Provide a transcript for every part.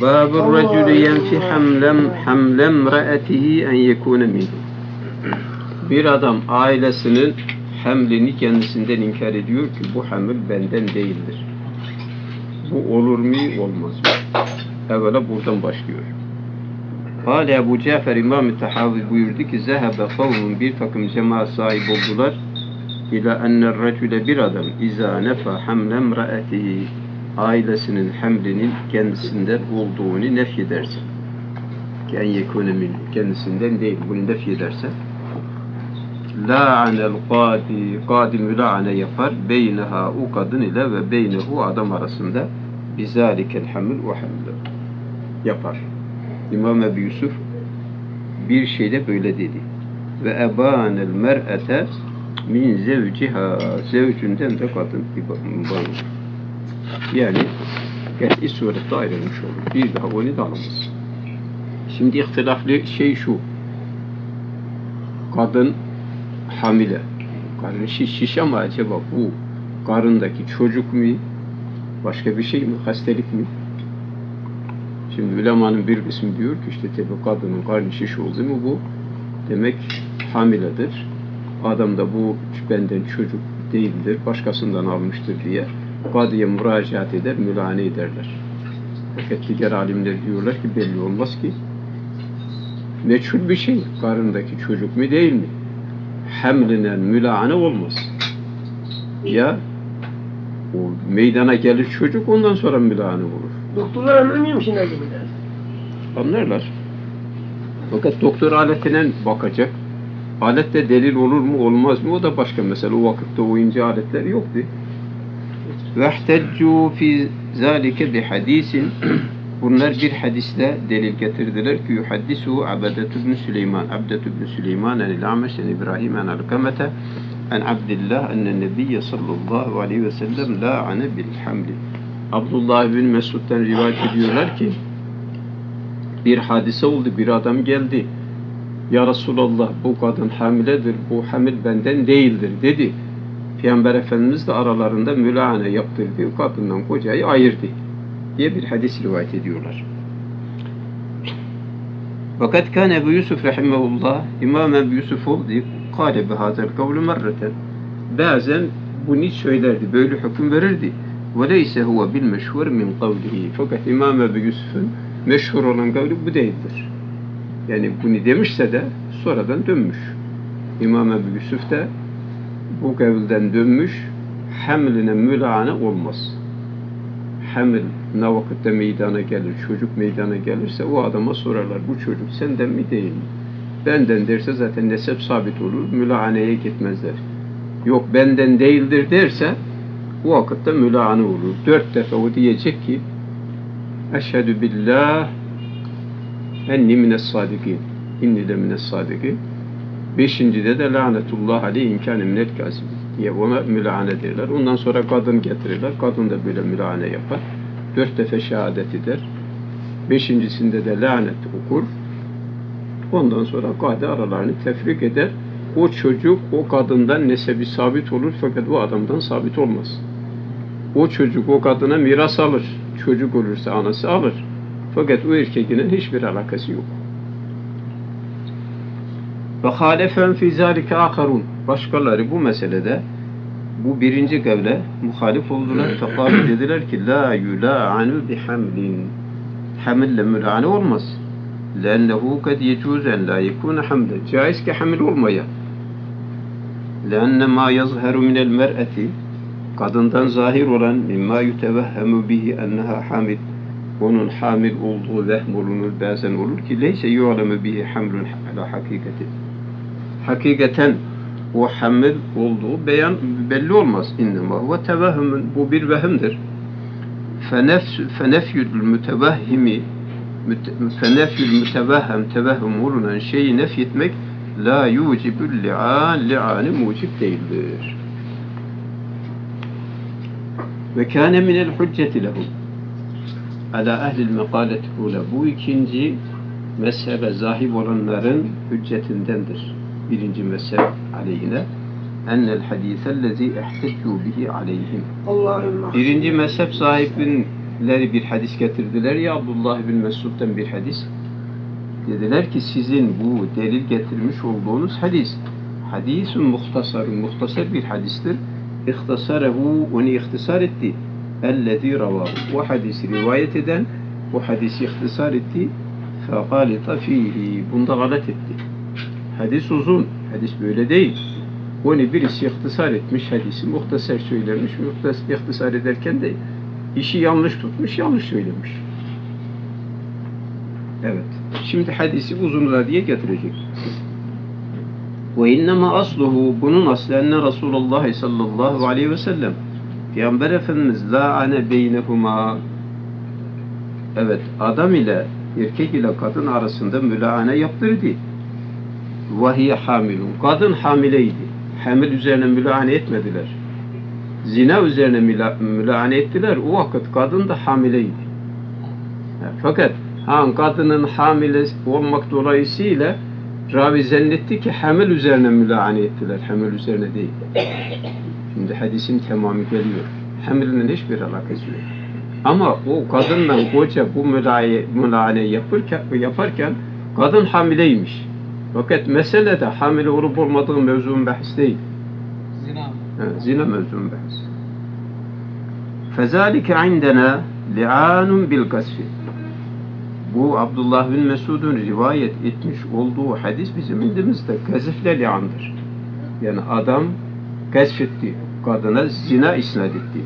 باب الرجل ينفي حمل امرأته en yekûne minhu. Bir adam ailesinin hemlini kendisinden inkar ediyor ki bu hamil benden değildir. Bu olur mu, olmaz mı? Evvela buradan başlıyor. Hâle Ebu Cafer İmam-ı Tahavi buyurdu ki zehebe kavmun, bir takım cemaat sahibi oldular. İlâ enner racüle, bir adam izâ nefa hamlem ra'etihi, ailesinin hamlinin kendisinden olduğunu nefh ederse, en yekûne kendisinden değil, bunu nefh ederse la'anel kâdi, kâdi mülâane yapar, beyneha, o kadın ile ve beynehu, adam arasında bizâlikel hamil ve hamil yapar. İmam Ebu Yusuf bir şeyde böyle dedi. Ve ebânel mer'ete min zevciha, zevcünden de kadın banır. Yani kat'i surette ayrılmış olur. Bir daha onu da alınmaz. Şimdi ihtilaflı şey şu. Kadın hamile. Karın şiş ama acaba bu karındaki çocuk mu? Başka bir şey mi? Hastalık mı? Şimdi ulemanın bir kısmı diyor ki işte tabi kadının karnı şiş oldu mu bu demek hamiledir. Adam da bu benden çocuk değildir, başkasından almıştır diye kadıya müracaat eder, mülahane ederler. Fakat diğer alimler diyorlar ki belli olmaz ki. Meçhul bir şey, karındaki çocuk mu değil mi? Hemlinen mülahane olmaz. Ya o meydana gelir çocuk, ondan sonra mülahane olur. Doktorlar anlamıyor mu şimdi acaba? Anlarlar. Fakat doktor aletine bakacak. Alette delil olur mu olmaz mı o da başka mesele. O vakitte o ince aletler yoktu. وَاَحْتَجُّوا فِي ذَٰلِكَ بِحَد۪يسٍ Bunlar bir hadisle delil getirdiler ki يُحَدِّسُوا عَبَدَةُ بْنُ سُلَيْمَانَ عَبْدَةُ بْنُ سُلَيْمَانَ اَنِ الْعَمَشْ اَنِ اِبْرَاهِيمَ اَنَ الْقَمَةَ اَنْ عَبْدِ اللّٰهِ اَنَّ النَّبِيَّ صَلَّى اللّٰهُ عَلَيْهِ وَسَلَّمْ لَا عَنَ بِالْحَمْلِ Abdullah bin Mesud'dan rivayet ediyorlar ki bir hadise oldu, bir adam geldi. Ya Resulallah bu kadın hamiledir, bu hamil benden değildir dedi. Peygamber Efendimiz de aralarında mülahane yaptırdığı kadından kocayı ayırdı diye bir hadis rivayet ediyorlar. Fakat kan Ebu Yusuf rahimehullah, İmam Ebu Yusuf oldu, kâle bihâzel kavlu merreten, bazen bunu söylerdi, böyle hüküm verirdi. وَلَيْسَ هُوَ بِالْمَشْهُرِ مِنْ قَوْلِهِ Fakat İmam Ebu Yusuf'un meşhur olan kavli bu değildir. Yani bunu demişse de sonradan dönmüş. İmam Ebu Yusuf da bu kavlden dönmüş, hemline mülahane olmaz. Hemil ne vakitte meydana gelir, çocuk meydana gelirse o adama sorarlar, bu çocuk senden mi değil mi? Benden derse zaten nesep sabit olur, mülahaneye gitmezler. Yok benden değildir derse bu vakitte mülahane olur. 4 defa o diyecek ki eşhedü billah enni mine's-sâdikin inni de mine's-sâdikin 5. de lanetullah aleyh imkâne minel-kâzib diye ona mülahane derler. Ondan sonra kadın getirirler. Kadın da böyle mülahane yapar. 4 defa şehadet eder. 5. de lanet okur. Ondan sonra kadı aralarını tefrik eder. O çocuk o kadından nesebi sabit olur fakat o adamdan sabit olmaz. O çocuk o kadına miras alır. Çocuk olursa anası alır. Fakat o erkekinin hiçbir alakası yok. Ve hâlefen fî zâlike âkharûn. Başkaları bu meselede bu birinci kavle muhalif oldular. Fekâle dediler ki lâ yulâ'anû bihamlin. Hamille mülâne olmaz. لَأَنَّهُ قَدْ يَجُوزُ أَنْ لَا يَكُونَ حَمْلًا Caiz ki hamil olmaya. لَأَنَّ مَا يَظْهَرُ مِنَ الْمَرْأَةِ Kadından zahir olan مِمَّا يُتَوَهَّمُ بِهِ أَنَّهَا حَامِلٌ Onun hamil olduğu vehm olunur, bazen olur ki لَيْسَ يُعْلَمُ بِهِ حَمْلٌ عَلَى حَقِيقَةٍ Hakikaten o hamil olduğu belli olmaz. اِنَّمَا هُوَ تَوَهُمٌ Bu bir vehimdir. فَنَفْيُ الْمُتَوَهِّمِ فَنَفْيُ الْمُتَوَهَّمْ Tevehhüm olunan şeyi nefyetmek لَا يُوْجِبُ الْلِعَانِ Li'anı mucib değildir. وَكَانَ مِنَ الْحُجَّةِ لَهُمْ عَلَى اَهْلِ الْمَقَالَةِ هُولَ Bu ikinci mezhebe zahip olanların hüccetindendir. Birinci mezheb aleyhine اَنَّ الْحَد۪يثَ الَّذ۪ي اَحْتَجُّوا بِهِ عَلَيْهِمْ Birinci mezhep sahibinin Leri bir hadis getirdiler ya, Abdullah bin Mesud'dan bir hadis. Dediler ki sizin bu delil getirmiş olduğunuz hadis, hadisun muhtasarun, muhtasar bir hadistir. İhtasarehu, onu ihtisar etti. Ellezî revâhu, o hadisi rivayet eden, bu hadisi ihtisar etti. Fegalita fihi, bunda galat etti. Hadis uzun, hadis böyle değil. Onu birisi ihtisar etmiş, hadisi muhtasar söylemiş, ihtisar ederken de işi yanlış tutmuş, yanlış söylemiş. Evet. Şimdi hadisi uzunla diye getirecek. Ve innema asluhu, bunun aslı enne Resulullah sallallahu aleyhi ve sellem. Peygamber Efendimiz la'ane beynehuma. Evet, adam ile erkek ile kadın arasında mülaane yaptırdı. Ve hiye hamilun, kadın hamileydi. Hamil üzerine mülaane etmediler. Zina üzerine mülaane ettiler. O vakit kadın da hamileydi. Fakat kadının hamile olmak dolayısıyla ravi zannetti ki hamil üzerine mülaane ettiler. Hamil üzerine değil. Şimdi hadisin tamamı geliyor. Hamilinin hiçbir alakası yok. Ama o kadınla koca bu mülaane yaparken kadın hamileymiş. Fakat mesele de hamile olup olmadığı mevzuun bahis değil. Zina. Evet, zina mevzuun bahis. فَذَٰلِكَ عِنْدَنَا لِعَانٌ بِالْقَسْفِ. Bu Abdullah bin Mesud'un rivayet etmiş olduğu hadis bizim indimizde gazifle liandır. Yani adam gazfetti, kadına zina isnat etti.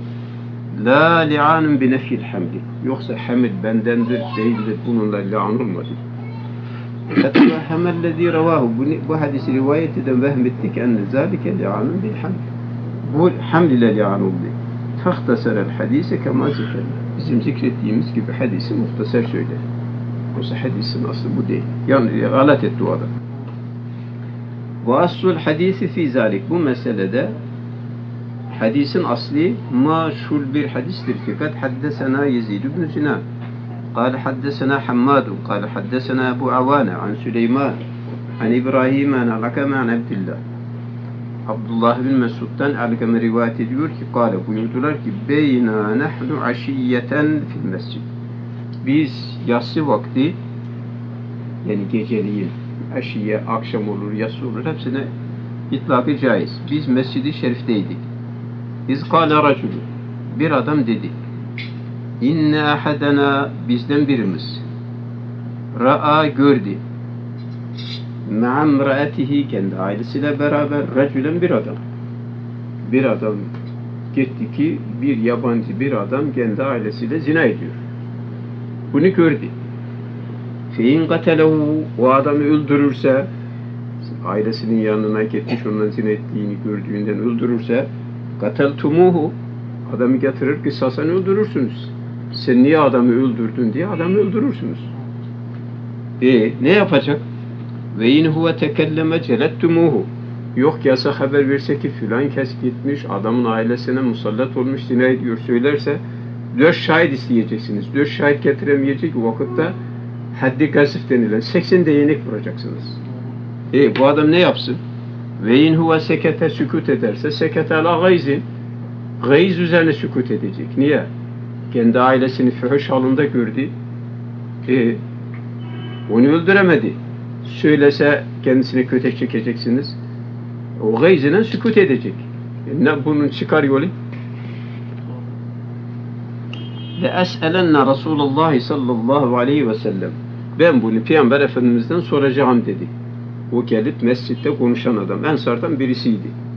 لَا لِعَانٌ بِنَفِي الْحَمْدِ. Yoksa hamil bendendir, değildir, bununla lian olmadı. Hemellezî revâhu, bu hadisi rivayet eden vehmettik enne zâlike li'anun bil hamd, bu hamd ile li'an oldu. Tahtaserel hadise kemâ zikr, bizim zikrettiğimiz gibi hadisi muhtasar söyler. Oysa hadisin aslı bu değil, yani galat etti o adam. Ve aslul hadisi fî zâlik, bu meselede hadisin asli maşhul bir hadistir ki kad haddesena Yezid ibn Sinan قال حدثنا حماد قال حدثنا أبو عوانة عن سليمان عن إبراهيم عن علقمة عن عبد الله. Abdullah bin Mesud'dan Alkame rivayet ediyor ki قال buyurdular ki بينا نحن عشية في المسجد. Biz yatsı vakti, yani geceliğin, aşiye, akşam olur, yatsı olur, hepsine itlaki caiz. Biz Mescid-i Şerif'teydik. İz kâle racülü, bir adam dedi. İnne ahadena, bizden birimiz, ra'a gördü, me'am ra'atihi, kendi ailesiyle beraber, racülen, bir adam gitti ki bir yabancı bir adam kendi ailesiyle zina ediyor, bunu gördü. Fe'in katelehu, o adamı öldürürse, ailesinin yanına gitmiş ondan zina ettiğini gördüğünden öldürürse, kateltumuhu, adamı getirir ki sasan öldürürsünüz. Sen niye adamı öldürdün diye adamı öldürürsünüz. Ne yapacak? Ve in huve tekelleme celettumuhu. Yok yasa haber verse ki filan kes gitmiş, adamın ailesine musallat olmuş, zina ediyor söylerse 4 şahit isteyeceksiniz. 4 şahit getiremeyecek vakitte haddi gasif denilen 80 değnek vuracaksınız. Bu adam ne yapsın? Ve in huve sekete, sükut ederse sekete ala gayzi, gayz üzerine sükut edecek. Niye? Kendi ailesini fühüş halında gördü. Onu öldüremedi. Söylese kendisine kötek çekeceksiniz. O gayzine sükut edecek. Ne bunun çıkar yolu? Ve es'elenne Resulullah sallallahu aleyhi ve sellem. Ben bunu Peygamber Efendimiz'den soracağım dedi. O gelip mescitte konuşan adam. Ensardan birisiydi.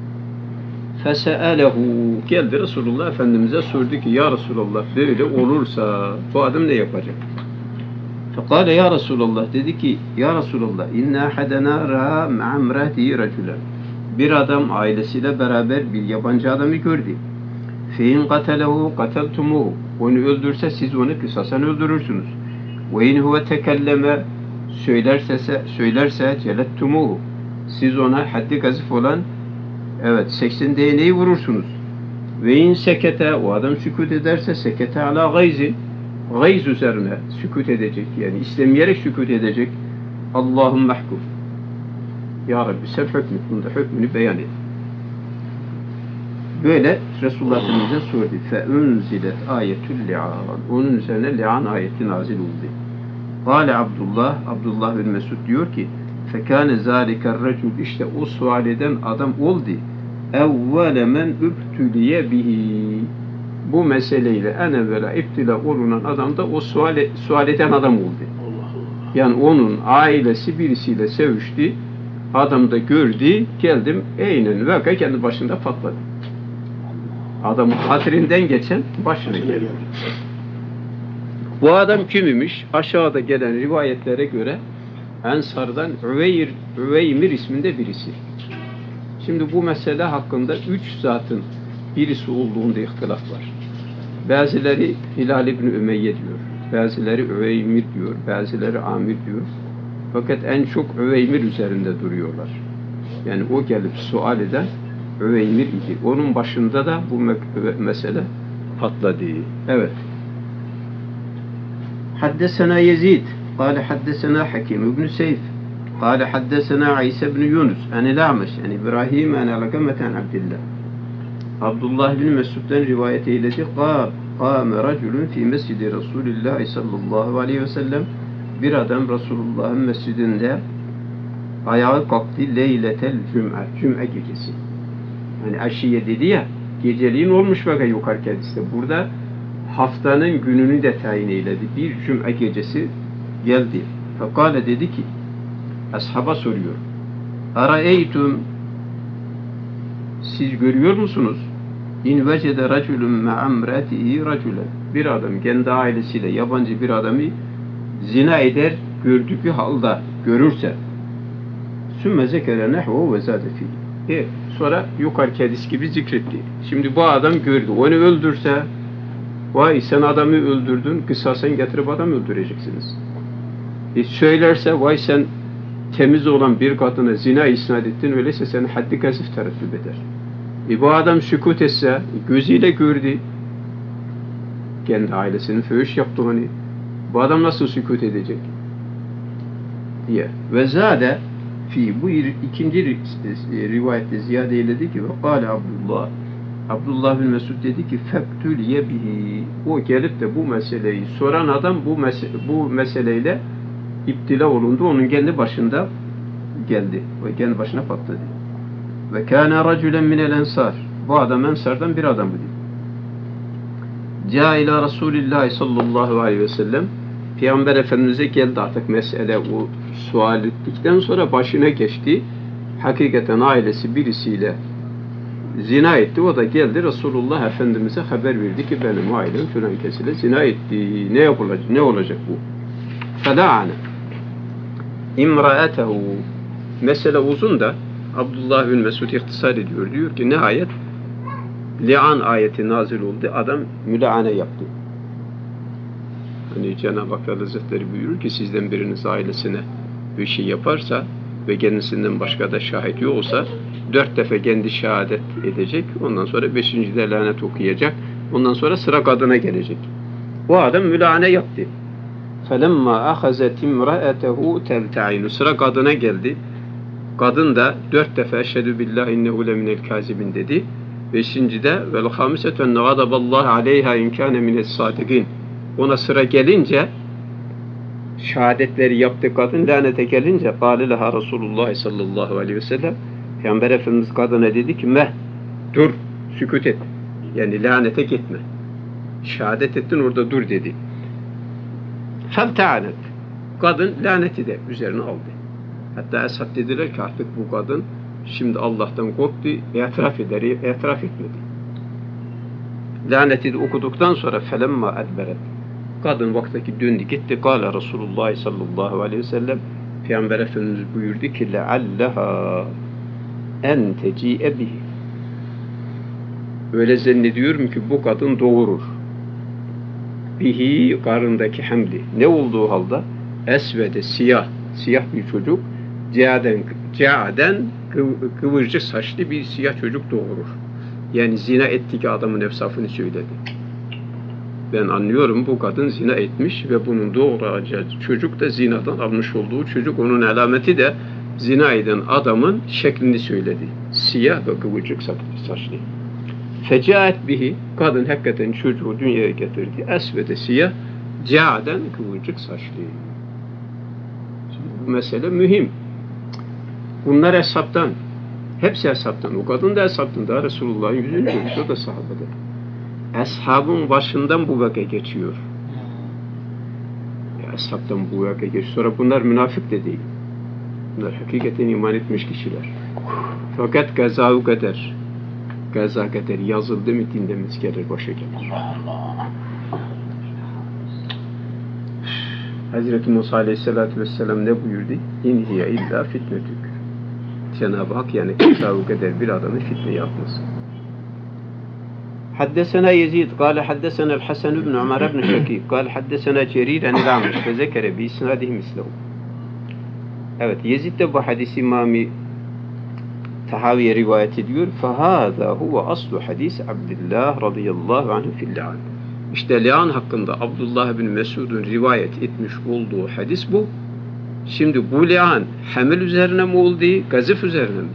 Fese'elehu, geldi Resulullah Efendimiz'e sordu ki ya Resulullah böyle olursa bu adam ne yapacak? Fekale ya Resulullah, dedi ki ya Resulullah inna ahadena ra'a me'amrati raculen, bir adam ailesiyle beraber bir yabancı adamı gördü. Fe'in katelehu kateltumuhu, onu öldürse siz onu kısasen öldürürsünüz. Ve in huve tekelleme, söylerse celettumuhu, siz ona haddi gazif olan 80 değneği vurursunuz. Ve in sekete, o adam sükut ederse sekete ala gayzi, gayz üzerine sükut edecek, yani istemeyerek sükut edecek. Allahümme hkum, ya Rabbi sen hükmünü beyan et. Böyle Resulullah Efendimiz'e söyledi. فَاُنْزِلَتْ آيَةُ اللِّعَانِ Onun üzerine li'an ayeti nazil oldu. Kale Abdullah, Abdullah bin Mesud diyor ki فَكَانَ ذَٰلِكَ الرَّجُلُ İşte o sual eden adam oldu. اَوَّلَ مَنْ اُبْتُلِيَ بِهِ Bu meseleyle en evvela iptila olunan adam da o sual eden adam oldu. Yani onun ailesi birisiyle sevişti. Adam da gördü, geldim, eynen vaka kendi başında patladı. Adamın hatirinden geçen başına geldi. Bu adam kimmiş? Aşağıda gelen rivayetlere göre Ensar'dan Üveymir isminde birisi. Şimdi bu mesele hakkında üç zatın birisi olduğunda ihtilaf var. Bazıları Hilal İbni Ümeyye diyor, bazıları Üveymir diyor, bazıları Amir diyor. Fakat en çok Üveymir üzerinde duruyorlar. Yani o gelip sual eden Üveymir idi. Onun başında da bu mesele patladı. Evet. Haddesena Yezid, kâle haddesena Hakim İbn Seyf, kâle haddesena İsa ibn Yunus, enil A'meş, en İbrahim, en Alakameten Abdillah. Abdullah bin Mesud'dan rivayet eyledi. Kâme racülün fî mescidi Resulullah sallallahu aleyhi ve sellem. Bir adam Resulullah'ın mescidinde ayağı kalktı leyletel cüm'e, cüm'e gecesi. Hani aşiye dedi ya, geceliğin olmuş baka yukarı kendisi. Burada haftanın gününü de tayin eyledi. Bir cüm'e gecesi geldi. Fekale dedi ki, ashaba soruyor. Araeytum, siz görüyor musunuz? İn vecede racülün me'amretihi racülen. Bir adam kendi ailesiyle yabancı bir adamı zina eder, gördüğü halda görürse sümme zekere nehvu ve zadefi sonra yukarı kedis gibi zikretti. Şimdi bu adam gördü, onu öldürse vay sen adamı öldürdün, kısasen getirip adamı öldüreceksiniz. Söylerse vay sen temiz olan bir kadına zina isnat ettin, öyleyse seni haddi kasif tereddüt eder. Bu adam sükut etse, gözüyle gördü kendi ailesinin fövüş yaptığını, bu adam nasıl sükût edecek? Diye. Ve zâde fi bu ikinci rivayette ziyade eyledi ki ve kâle Abdullah. Abdullah bin Mesud dedi ki fektüliye bihi. O gelip de bu meseleyi soran adam bu meseleyle iptila olundu. Onun kendi başında geldi. Ve kendi başına patladı. Ve kâne racülen minel ensar. Bu adam ensardan bir adamdı. Câ ilâ Rasûlillâhi sallallahu aleyhi ve sellem. Peygamber Efendimiz'e geldi artık mesele, o sual ettikten sonra başına geçti. Hakikaten ailesi birisiyle zina etti. O da geldi Resulullah Efendimiz'e haber verdi ki benim ailem filan kesiyle zina etti. Ne yapılacak? Ne olacak bu? Feda'ane imra'etehu. Mesele uzun da Abdullah bin Mesud ihtisar ediyor. Diyor ki nihayet li'an ayeti nazil oldu. Adam mülaane yaptı. Hani Cenab-ı Hak Hazretleri buyurur ki sizden biriniz ailesine bir şey yaparsa ve kendisinden başka da şahit yoksa 4 defa kendi şehadet edecek. Ondan sonra 5.de lanet okuyacak. Ondan sonra sıra kadına gelecek. Bu adam mülaane yaptı. فَلَمَّا أَخَزَتْ اِمْرَأَتَهُ تَلْتَعِينُ Sıra kadına geldi. Kadın da 4 defa eşhedü billahi innehu leminel kazibin dedi. 5.de vel hamisetun gadaballahu aleyha in kana mine's sadikin. Ona sıra gelince şahadetleri yaptı kadın, lanete gelince kâleleha Resulullah sallallahu aleyhi ve sellem Peygamber Efendimiz kadına dedi ki meh dur, sükût et. Yani lanete gitme. Şahadet ettin orada dur dedi. Femte'anet. Kadın laneti de üzerine aldı. Hatta Esad dediler ki artık bu kadın şimdi Allah'tan korktu, etraf etmedi. Laneti de okuduktan sonra felemma edberet. Kadın vaktaki döndü gitti. Kâle Resulullah sallallahu aleyhi ve sellem Peygamber Efendimiz buyurdu ki lealleha en teci'e bihi. Öyle zannediyorum ki bu kadın doğurur. Bihi karındaki hamli. Ne olduğu halde esvede siyah bir çocuk ceaden kıvırcık saçlı bir siyah çocuk doğurur. Yani zina ettiği adamın efsafını söyledi. Ben anlıyorum bu kadın zina etmiş ve bunun doğuracağı çocuk da zinadan almış olduğu çocuk. Onun alameti de zina eden adamın şeklini söyledi. Siyah ve kıvırcık saçlı. Fecaat bihi, kadın hakikaten çocuğu dünyaya getirdi. Esvede siyah, ca'den kıvırcık saçlı. Şimdi bu mesele mühim. Bunlar hesaptan. Hepsi hesaptan. O kadın da hesaptan. Daha Resulullah'ın yüzünü görmüş. O da sahabede. Eshabın başından bu vaka geçiyor. Eshab'dan bu vaka geçiyor. Sonra bunlar münafık de değil. Bunlar hakikaten iman etmiş kişiler. Fakat gaza-u kader. Gaza kader yazıldı mı dinlemez gelir, başa gelir. Hazreti Musa Aleyhisselatü Vesselam ne buyurdu? İn hiye illa fitnetük. Cenab-ı Hak yani gaza-u kader bir adamı fitne yapmasın. Haddesena Yezid, kâle haddesena el-Hasen ibn Ömer ibn Şakîk, kâle haddesena Cerir en-İl-Amr, ve zekere bi isnâdihim islehu. Evet, Yezid de bu hadis imami Tahaviye rivayet ediyor. فَهَذَا هُوَ أَصْلُ حَدِيسِ عَبْدِاللّٰهِ رَضِيَ اللّٰهُ عَنْهُ فِي اللّٰهِ. İşte Le'an hakkında Abdullah bin Mesud'un rivayet etmiş olduğu hadis bu. Şimdi bu Le'an hamil üzerine mi oldu, gazif üzerine mi?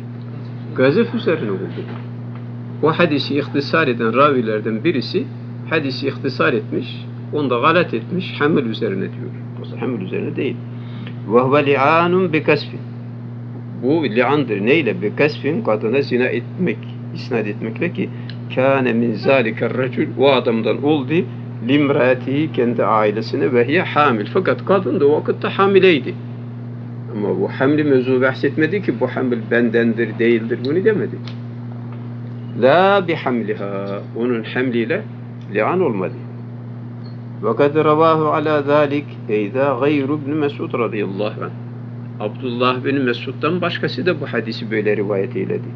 Gazif üzerine oldu. O hadisi ihtisar eden ravilerden birisi hadisi ihtisar etmiş, onu da galat etmiş, hamil üzerine diyor. Oysa hamil üzerine değil. وَهُوَ لِعَانٌ بِكَسْفٍ. Bu li'andır. Neyle? Bi kasfin, kadına zina etmek, isnat etmekle ki kâne min zâlikerrecül, o adamdan oldu, limraatihi, kendi ailesine, ve hiye hamil. Fakat kadın da o vakitte hamileydi. Ama bu hamli mevzu bahsetmedi ki bu hamil bendendir, değildir, bunu demedi. La bihamliha, onun hamliyle li'an olmadı. Ve kad revâhu alâ zâlik eyda gayru ibn Mesud radıyallahu anh. Abdullah bin Mesud'dan başkası da bu hadisi böyle rivayet eyledi.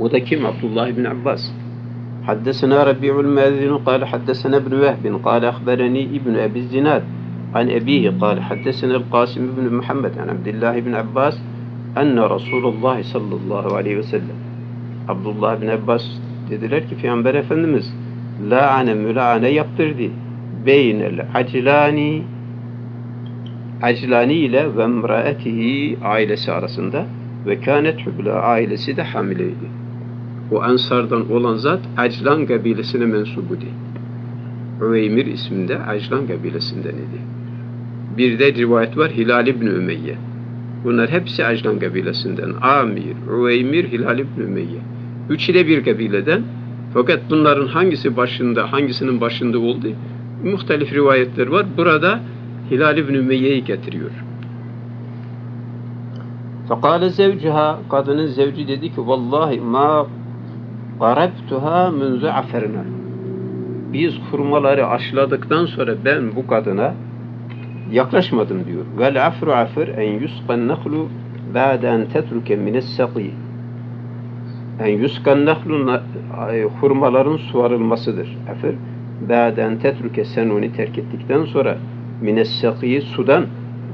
O da kim? Abdullah bin Abbas. Haddesena Rabi'ul Mâzinu kâle haddesena ibn Vehbin kâle akhbereni ibn Ebi Zinad an ebihi kâle haddesena al-Qasim ibn Muhammed an Abdullah bin Abbas enne Resulullah sallallahu aleyhi ve sellem. Abdullah bin Abbas dediler ki Peygamber Efendimiz la'ane müla'ane yaptırdı beynel acilani, Aclani ile ve emraatihi, ailesi arasında, ve kânet hübla, ailesi de hamileydi. O Ensar'dan olan zat Aclan kabilesine mensubudi. Üveymir isminde Aclan kabilesinden idi. Bir de rivayet var Hilal ibn Ümeyye. Bunlar hepsi Aclan kabilesinden. Amir, Üveymir, Hilal ibn Ümeyye. Üçü de bir kabileden. Fakat bunların hangisi başında, hangisinin başında oldu? Muhtelif rivayetler var. Burada Hilal ibn Ümeyye'yi getiriyor. Fekale zevciha, kadının zevci dedi ki vallahi ma garabtuha münzu aferna. Biz hurmaları aşladıktan sonra ben bu kadına yaklaşmadım diyor. Vel afru afer en yuskan nehlu ba'den tetruke minessaki. En yuskan nehlu hurmaların suvarılmasıdır. Afer ba'den tetruke, sen onu terk ettikten sonra minessaki, sudan,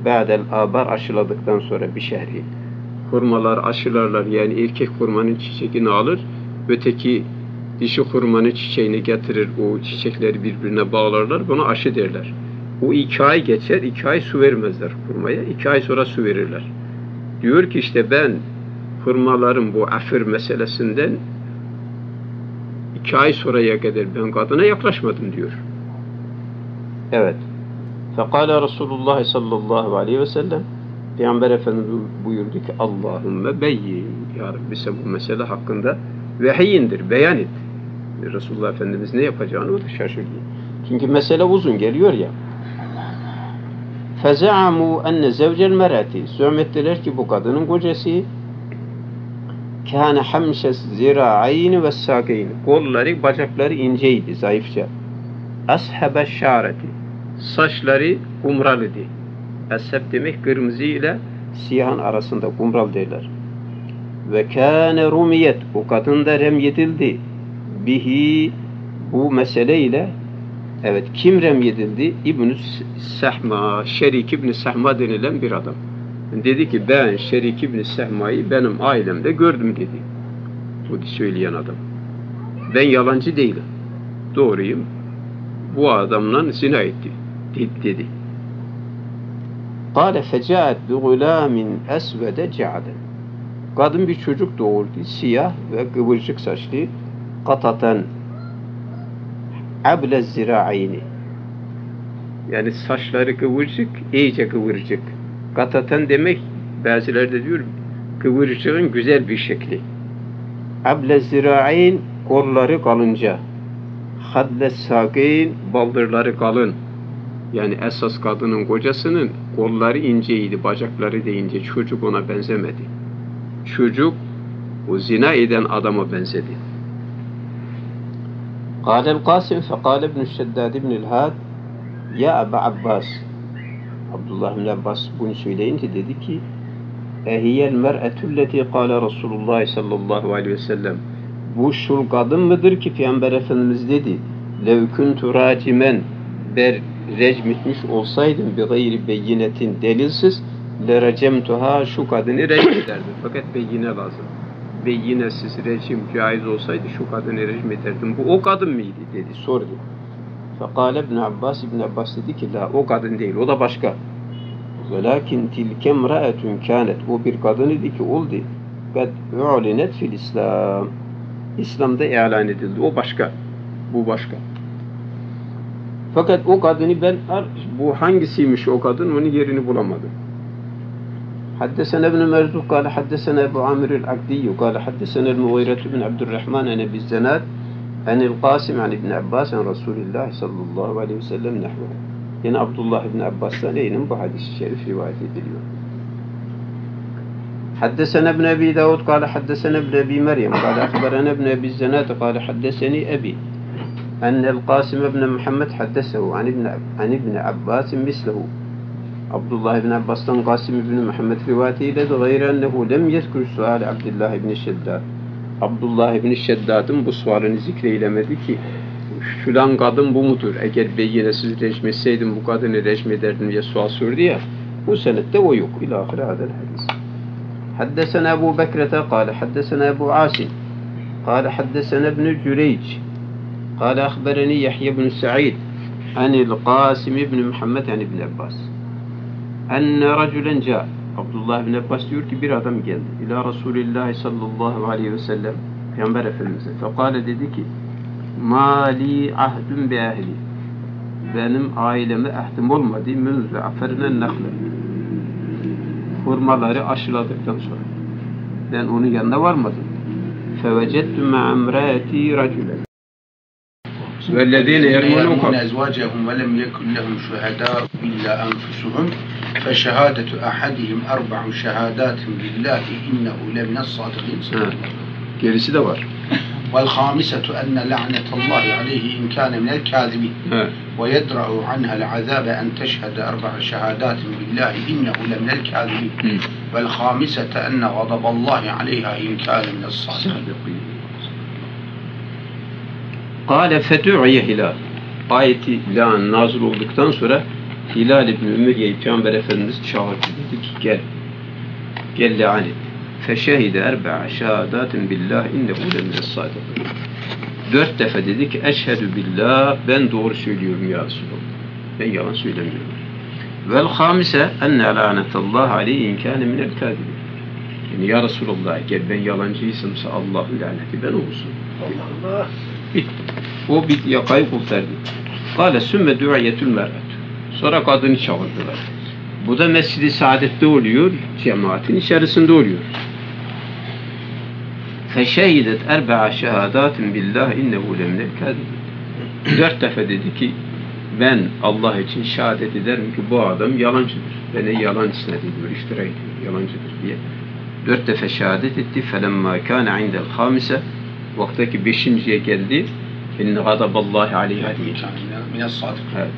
ba'del abar, aşıladıktan sonra bir şehri. Hurmalar aşılarlar, yani erkek hurmanın çiçeğini alır, öteki dişi hurmanın çiçeğini getirir, o çiçekleri birbirine bağlarlar, buna aşı derler. O 2 ay geçer, 2 ay su vermezler hurmaya, 2 ay sonra su verirler. Diyor ki işte ben hurmaların bu afir meselesinden 2 ay sonraya kadar ben kadına yaklaşmadım diyor. Evet. Fekale Resulullah sallallahu aleyhi ve sellem, Peygamber Efendimiz buyurdu ki Allahümme beyyin, ya Rabbi sen bu mesele hakkında vehiyindir, beyan et. Resulullah Efendimiz ne yapacağını o da şaşırdı. Çünkü mesele uzun geliyor ya. Fezamu enne zevcel merati, zöhmettiler ki bu kadının kocası kâne hamşes zira'ayni ve sâkeyni, kolları, bacakları inceydi, zayıfça. Ashebe şâreti, saçları kumral idi. Ashab demek kırmızı ile siyahın arasında kumral derler. Ve kâne rumiyet, o kadın da remyedildi. Bihi, bu meseleyle, evet, kim remyedildi? İbn-i Sehma, Şerik İbn-i Sehma denilen bir adam. Dedi ki ben Şerik İbn-i Sehma'yı benim ailemde gördüm dedi. Bu söyleyen adam. Ben yalancı değilim. Doğruyum. Bu adamla zina etti. Dedi. قَالَ فَجَاءَتْ بِغُلَامٍ أَسْوَدَ جَعَدًا. Kadın bir çocuk doğurdu, siyah ve kıvırcık saçlı. قَطَةً عَبْلَ الزِّرَاعَيْنِ Yani saçları kıvırcık, iyice kıvırcık. Kataten demek, bazıları da diyor, kıvırcığın güzel bir şekli. Able zira'in, kolları kalınca. Hadle sakin, baldırları kalın. Yani esas kadının kocasının kolları inceydi, bacakları da ince. Çocuk ona benzemedi. Çocuk, o zina eden adama benzedi. Kâlel Kasım fekâle ibn-i Şeddâd ibn-i Had Ya Ebu Abbas, Abdullah bin Abbas bunu söyleyince dedi ki Ehiyel mer'etülleti kâle Resulullah sallallahu aleyhi ve sellem Bu şu kadın mıdır ki Peygamber Efendimiz dedi Levküntü racimen ber recmitmiş olsaydım bi gayri beyinetin delilsiz leracemtuha şu kadını recmederdim fakat beyine lazım beyinesiz recim caiz olsaydı şu kadını recmederdim bu o kadın mıydı dedi sordu فَقَالَ اِبْنَ عَبَّاسِ İbn Abbas dedi ki la o kadın değil o da başka وَلَاكِنْ تِلْكَ اَمْرَأَةٌ كَانَتْ o bir kadın idi ki oldu قَدْ اُعْلِنَتْ فِي الْاِسْلَامِ İslam'da ilan edildi o başka bu başka fakat o kadını ben bu hangisiymiş o kadın onun yerini bulamadım حَدَّسَنَ اِبْنُ مَرْزُقْ قَالَ حَدَّسَنَ اَبُوْ عَامِرِ الْعَقْدِيُّ قَالَ حَدَّسَنَ الْمُغَيْرَةُ بِنْ عَبْدُ الرَّحْمَانَ اَنَبِ الزَّنَاتِ Enil Kasım an İbn Abbas an Resulullah sallallahu aleyhi ve sellem nehvehu. Yine Abdullah İbn Abbas'tan yine bu hadis-i şerif rivayet ediliyor. Haddesene ibn Ebi Davud kâle haddesene ibn Ebi Meryem kâle akberene ibn Ebi Zenâd kâle haddeseni Ebi. Enil Kasım ibn Muhammed haddesehu an İbn Abbas mislehu. Abdullah İbn Abbas'tan Kasım ibn Muhammed rivayetiyle de gayrennehu lem yezkür suali Abdullah İbn Şeddâd. Abdullah İbn-i Şeddad'ın bu sualini zikreylemedi ki şulan kadın bu mudur? Eğer beyinesiz rejmetseydim bu kadını rejmederdim diye sual sordu ya bu senette o yok. İlâhire adel hadis. Haddesene Ebu Bekrete kâle haddesene Ebu Asim kâle haddesene ibn-i Cüreyc kâle ahbereni Yahya ibn-i Sa'id anil Qasim ibn-i Muhammed an İbn Abbas enne racülen ca Abdullah bin Abbas diyor ki bir adam geldi. İlâ Rasûlillâhi sallallahu aleyhi ve sellem Peygamber Efendimiz'e. Fekâle dedi ki Mâ li ahdun bi ahli Benim aileme ahdim olmadı. Münzü aferinen nakle Hurmaları aşıladıktan sonra. Ben onun yanına varmadım. Fevecettü me'emrâeti racülen وَالَّذ۪ينَ يَرْمُونَ اَزْوَاجَهُمْ وَلَمْ يَكُنْ لَهُمْ شُهَدَاءُ اِلَّا أَنْفُسُهُمْ فَشَهَادَةُ أَحَدِهِمْ أَرْبَعُ شَهَادَاتٍ بِاللّٰهِ إِنَّهُ لَمِنَ الصَّادِقِينَ Gerisi de var. وَالْخَامِسَةُ أَنَّ لَعْنَةَ اللّٰهِ عَلَيْهِ اِنْ كَانَ مِنَ الْكَاذِبِينَ وَيَدْرَعُ عَنْهَا الْعَذَابَ أَنْ تَشْهَدَ أَرْبَعَ شَهَادَاتٍ بِاللّٰهِ إِنَّهُ لَمِنَ الْكَاذِبِينَ وَالْخَامِسَةَ أَنَّ غَضَبَ اللّٰهِ عَلَيْهَا إِنْ كَانَ مِنَ الصَّادِقِينَ قَالَ فَدُعِيَ هِلَالٌ Ayet-i Hilal nazil olduktan sonra Hilal ibn-i Ümeyye'yi Peygamber Efendimiz çağırdı. Dedi ki gel. Gel le'an et. فَشَهِدَ اَرْبَعَ شَهَادَاتٍ بِاللّٰهِ اِنَّهُ لَمِنَ الصَّادِقِينَ Dört defa dedi ki Eşhedü billah ben doğru söylüyorum ya Resulallah. Ben yalan söylemiyorum. وَالْخَامِسَ اَنَّ لَعْنَةَ اللّٰهِ عَلَيْهِ اِنْ كَانَ مِنَ الْكَاذِبِينَ Yani ya Resulallah gel ben yalancıysamsa Allah'ın laneti ben olsun. Allah. O bir yakayı kurtardı. Kâle sümme du'ayetül mer'at. Sonra kadını çağırdılar. Bu da Mescid-i Saadet'te oluyor, cemaatin içerisinde oluyor. Feşehidet erbe'a şehadatin billah innehu lemnel kâzibin. Dört defa dedi ki, ben Allah için şehadet ederim ki bu adam yalancıdır. Beni yalan isnat ediyor, iftira ediyor, yalancıdır diye. Dört defa şehadet etti. Felemmâ kâne indel hâmise. Vaktaki beşinciye geldi. İnne gadaballahi aleyha diyecek. Evet.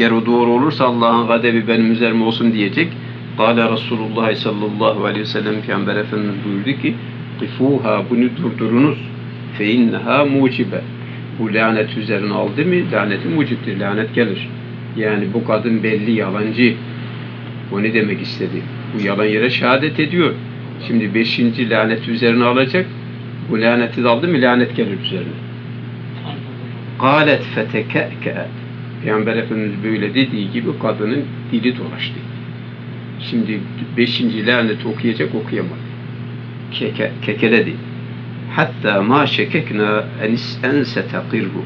Eğer o doğru olursa Allah'ın gadebi benim üzerime olsun diyecek. Kâle Resulullah sallallahu aleyhi ve sellem Peygamber Efendimiz buyurdu ki Kifûhâ bunu durdurunuz. Fe innehâ mucibe. Bu lanet üzerine aldı mı? Laneti mucibdir. Lanet gelir. Yani bu kadın belli yalancı. O ne demek istedi? Bu yalan yere şehadet ediyor. Şimdi beşinci laneti üzerine alacak. Bu laneti de aldı mı? Lanet gelir üzerine. قَالَتْ فَتَكَأْكَأَتْ Peygamber Efendimiz böyle dediği gibi kadının dili dolaştı. Şimdi beşinci lanet okuyacak okuyamadı. Kekeledi. hatta ma şekekna en setakirru.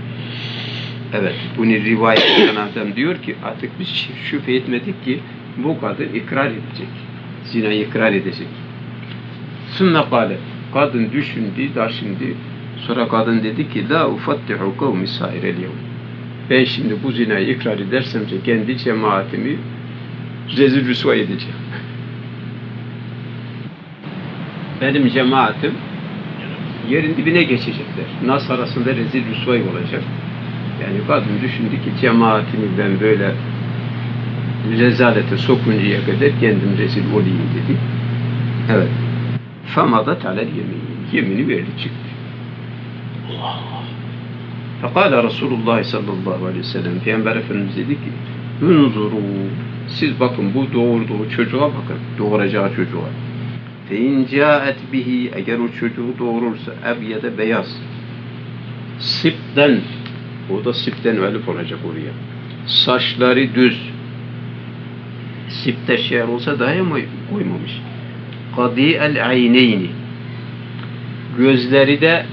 Evet, bunu rivayet eden adam diyor ki artık biz şüphe etmedik ki bu kadın ikrar edecek. Zina ikrar edecek. Sümme kâle. Kadın düşündü da şimdi. Sonra kadın dedi ki la ufattihu kavmi sairel yevm. Ben şimdi bu zinayı ikrar edersem kendi cemaatimi rezil rüsva edeceğim. Benim cemaatim yerin dibine geçecekler. Nas arasında rezil rüsva olacak. Yani kadın düşündü ki cemaatimi ben böyle rezalete sokuncaya kadar kendim rezil olayım dedi. Evet. Famadat alel yemin. Yemini verdi çıktı. Allah Allah. Fekala Resulullah sallallahu aleyhi ve sellem. Peygamber Efendimiz dedi ki unzuru. Siz bakın bu doğurduğu çocuğa bakın. Doğuracağı çocuğa. Fe incaet bihi. Eğer o çocuğu doğurursa ebyede beyaz. Sipten. O da sipten elif olacak oraya. Saçları düz. Sipte şer olsa daha koymamış. Kadi'el ayneyni. Gözleri de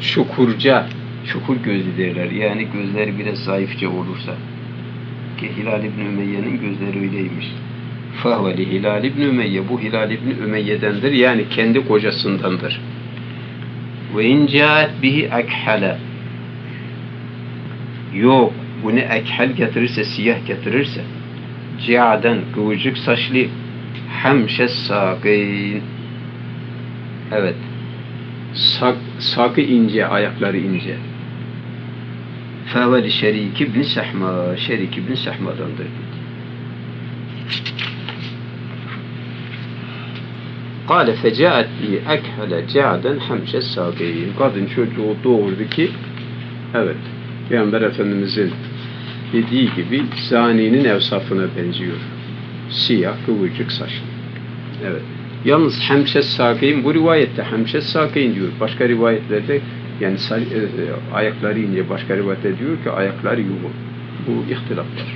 çukurca, çukur gözlü derler. Yani gözleri biraz zayıfça olursa. Ki Hilal İbni Ümeyye'nin gözleri öyleymiş. Fahveli Hilal İbni Ümeyye. Bu Hilal İbni Ümeyye'dendir. Yani kendi kocasındandır. Ve incaet bihi ekhale. Yok. Bunu ekhal getirirse, siyah getirirse. Ciaden, kıvırcık saçlı hemşe sâgîn. Evet. Sâgî ince, ayakları ince. Feveli Şerik ibn Sehma. Şerik ibn Sehma'dandır. Kâle fecâet bi ekhele ciaden hemşe sâgîn. Kadın çocuğu doğurdu ki evet. Peygamber Efendimiz'in dediği gibi zaninin evsafına benziyor. Siyah, kıvırcık saçlı. Evet. Yalnız hemşe sâgîn bu rivayette hemşe sâgîn diyor. Başka rivayetlerde yani ayakları ince, başka rivayette diyor ki ayakları yuva. Bu ihtilaflar.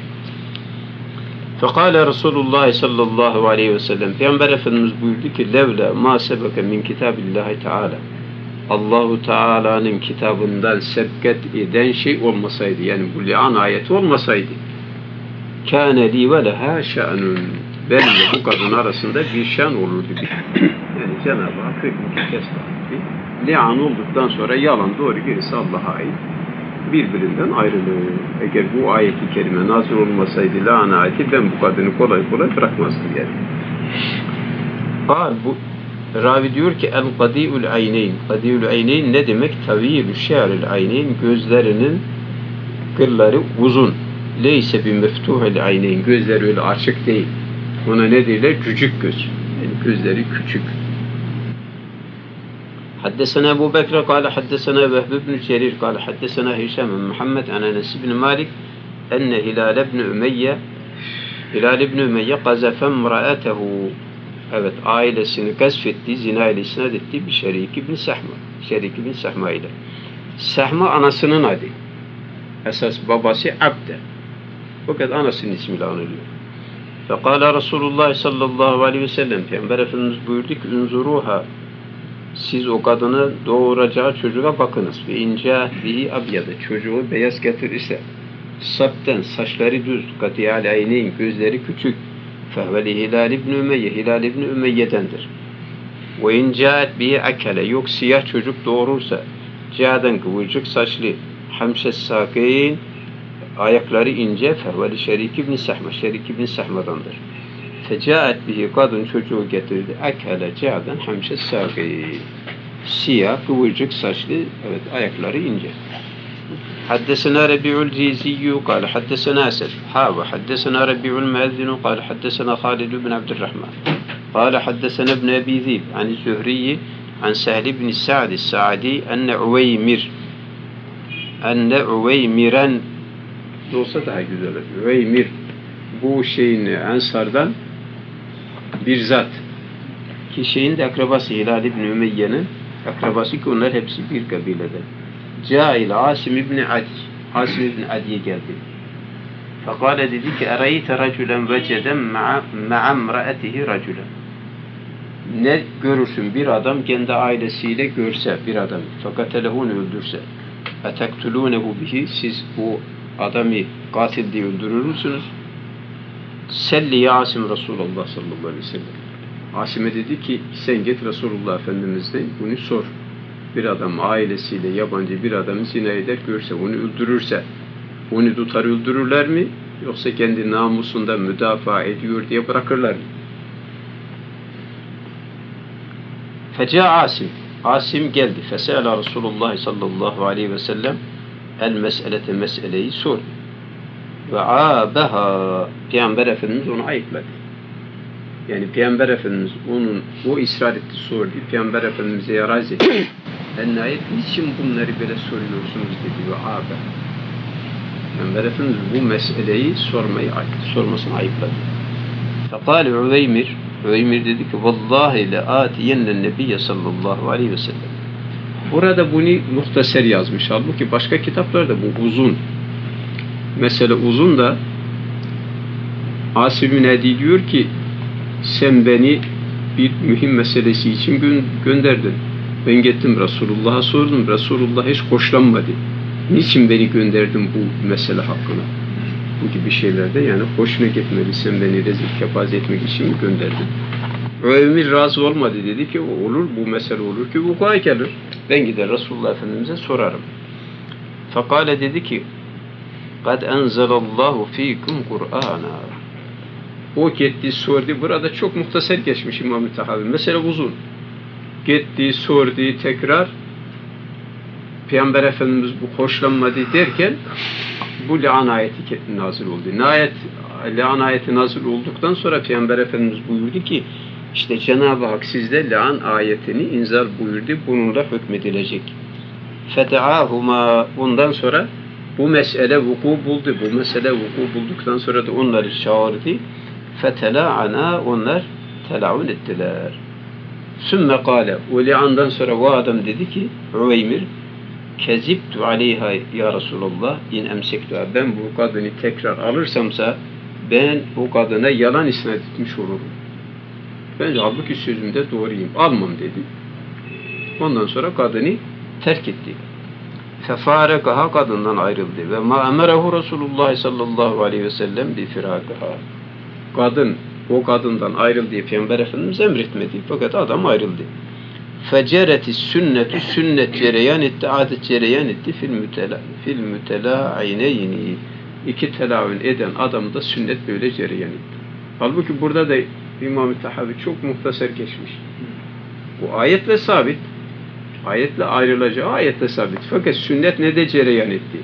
Fekale Resulullah sallallahu aleyhi ve sellem. Peygamber Efendimiz buyurdu ki levle ma sebeke min kitabillahi teâlâ. Allah-u Teala'nın kitabından sebket eden şey olmasaydı, yani bu li'an ayeti olmasaydı, kâne li ve lehâ şe'nun, benimle bu kadın arasında bir şan olurdu. Yani Cenab-ı Hak hükmü kez li'an olduktan sonra yalan doğru birisi Allah'a ait birbirinden ayrılır. Eğer bu ayeti kerime nazır olmasaydı li'an ayeti, ben bu kadını kolay kolay bırakmazdım yani. Aa, bu ravi diyor ki el-Kadi'ül Ayneyn. Kadi'ül Ayneyn ne demek? Tavîl-ü şe'ril Ayneyn. Gözlerinin kılları uzun. Leyse bi meftuhil Ayneyn. Gözleri öyle açık değil. Ona ne derler? Cücük göz. Yani gözleri küçük. Haddesena Ebu Bekre kâle haddesena Vehb ibn-i Cerir kâle haddesena Hişam-ı Muhammed an Enes ibn Malik enne Hilal ibn Ümeyye gazefen mra'atehu. Evet, ailesini gasfettiği, zina ile isnat ettiği bir Şerik ibn Sehma. Şerik ibn Sehma ile. Sehma anasının adı. Esas babası Abde. Fakat anasının ismiyle anılıyor. Fekala Resulullah sallallahu aleyhi ve sellem. Peygamber Efendimiz buyurdu ki unzuruha. Siz o kadını doğuracağı çocuğa bakınız. Ve inca bihi abyada. Çocuğu beyaz getirirse. Sapten saçları düz. Katiyal ayneyn. Gözleri küçük. Fehveli Hilal İbni Ümeyye, Hilal İbni Ümeyye'dendir. Ve incaet bihi akale, yok siyah çocuk doğurursa, cihaden kıvırcık saçlı, hemşe sâgîn, ayakları ince, fehveli Şerik İbni Sehma, Şerik İbni Sehma'dandır. Fecaet bihi, kadın çocuğu getirdi, akale cihaden hemşe sâgîn, siyah kıvırcık saçlı, evet ayakları ince. حدثنا ربيع الجيزي قال حدثنا أسد حاوى حدثنا ربيع المؤذن قال حدثنا خالد بن عبد الرحمن قال حدثنا ابن أبي ذئب عن الزهري عن سهل بن سعد السعدي أن عويمرا olsa daha güzel olur. Uveymir bu şeyin Ensar'dan bir zat ki şeyin de akrabası Hilal İbni Ümeyye'nin akrabası ki onlar hepsi bir kabileden. Cahil Asim İbni Adi. Asim İbni Adi'ye geldi. Fekale dedi ki erayte racülen veceden ma'amra'etihi racülen. ne görürsün bir adam kendi ailesiyle görse bir adam fakatelehun öldürse etektulunehu bihi siz bu adamı katil diye öldürür müsünüz? Selli ya Asim Resulullah sallallahu aleyhi ve sellem. Asim'e dedi ki sen git Resulullah Efendimiz'den bunu sor. Bir adam ailesiyle yabancı bir adamı zina eder görse onu öldürürse onu tutar öldürürler mi? Yoksa kendi namusunda müdafaa ediyor diye bırakırlar mı? Feca Asim. Asim geldi. Fesela Resulullah sallallahu aleyhi ve sellem el meselete meseleyi sor. Ve abeha Peygamber Efendimiz onu ayıkladı. Yani Peygamber Efendimiz onun o ısrar etti sordu. Peygamber Efendimiz'e yaraz etti. Ennayet niçin bunları böyle soruyorsunuz dedi. Ve abeha Peygamber Efendimiz bu meseleyi sormasını ayıpladı. Fekal Üveymir. Üveymir dedi ki vallahi le atiyennen nebiyye sallallahu aleyhi ve sellem. Burada bunu muhtasar yazmış. Halbuki başka kitaplarda bu uzun. Mesele uzun da Asim-i Nedi diyor ki sen beni bir mühim meselesi için gönderdin. Ben gittim Resulullah'a sordum. Resulullah hiç hoşlanmadı. Niçin beni gönderdin bu mesele hakkında? Bu gibi şeylerde yani hoşuna gitmedi. Sen beni rezil kepaz etmek için mi gönderdin? Ömer razı olmadı. Dedi ki olur bu mesele olur ki vuku'a gelir. Ben gider Resulullah Efendimiz'e sorarım. Fakale dedi ki قَدْ اَنْزَلَ اللّٰهُ ف۪يكُمْ قُرْآنًا O gitti sordu. Burada çok muhtasar geçmiş İmam-ı Tahavi. Mesele uzun. Gitti sordu tekrar. Peygamber Efendimiz bu hoşlanmadı derken bu Le'an ayeti nazil oldu. Le'an ayeti nazil olduktan sonra Peygamber Efendimiz buyurdu ki işte Cenab-ı Hak sizde Le'an ayetini inzal buyurdu. Bununla hükmedilecek. فَتَعَاهُمَا Ondan sonra bu mesele vuku buldu. Bu mesele vuku bulduktan sonra da onları çağırdı. فَتَلَعَنَا Onlar telaun ettiler. ثُمَّ قَالَ O Le'an'dan sonra o adam dedi ki Üveymir Kezibtu aleyha ya Resulallah in emsektu. Ben bu kadını tekrar alırsamsa ben o kadına yalan isnat etmiş olurum. Ben halbuki sözümde doğruyum. Almam dedi. Ondan sonra kadını terk etti. Fefarekaha kadından ayrıldı. Ve ma emerehu Resulullah sallallahu aleyhi ve sellem bi firakaha. Kadın o kadından ayrıldı. Peygamber Efendimiz emretmedi. Fakat adam ayrıldı. Fecereti sünnetü sünnet cereyan etti, adet cereyan etti fil mütelâineyni iki telavün eden adam da sünnet böyle cereyan etti. Halbuki burada da İmam-ı Tahavi çok muhtasar geçmiş. Bu ayetle sabit, ayetle ayrılacağı ayetle sabit. Fakat sünnet ne de cereyan etti.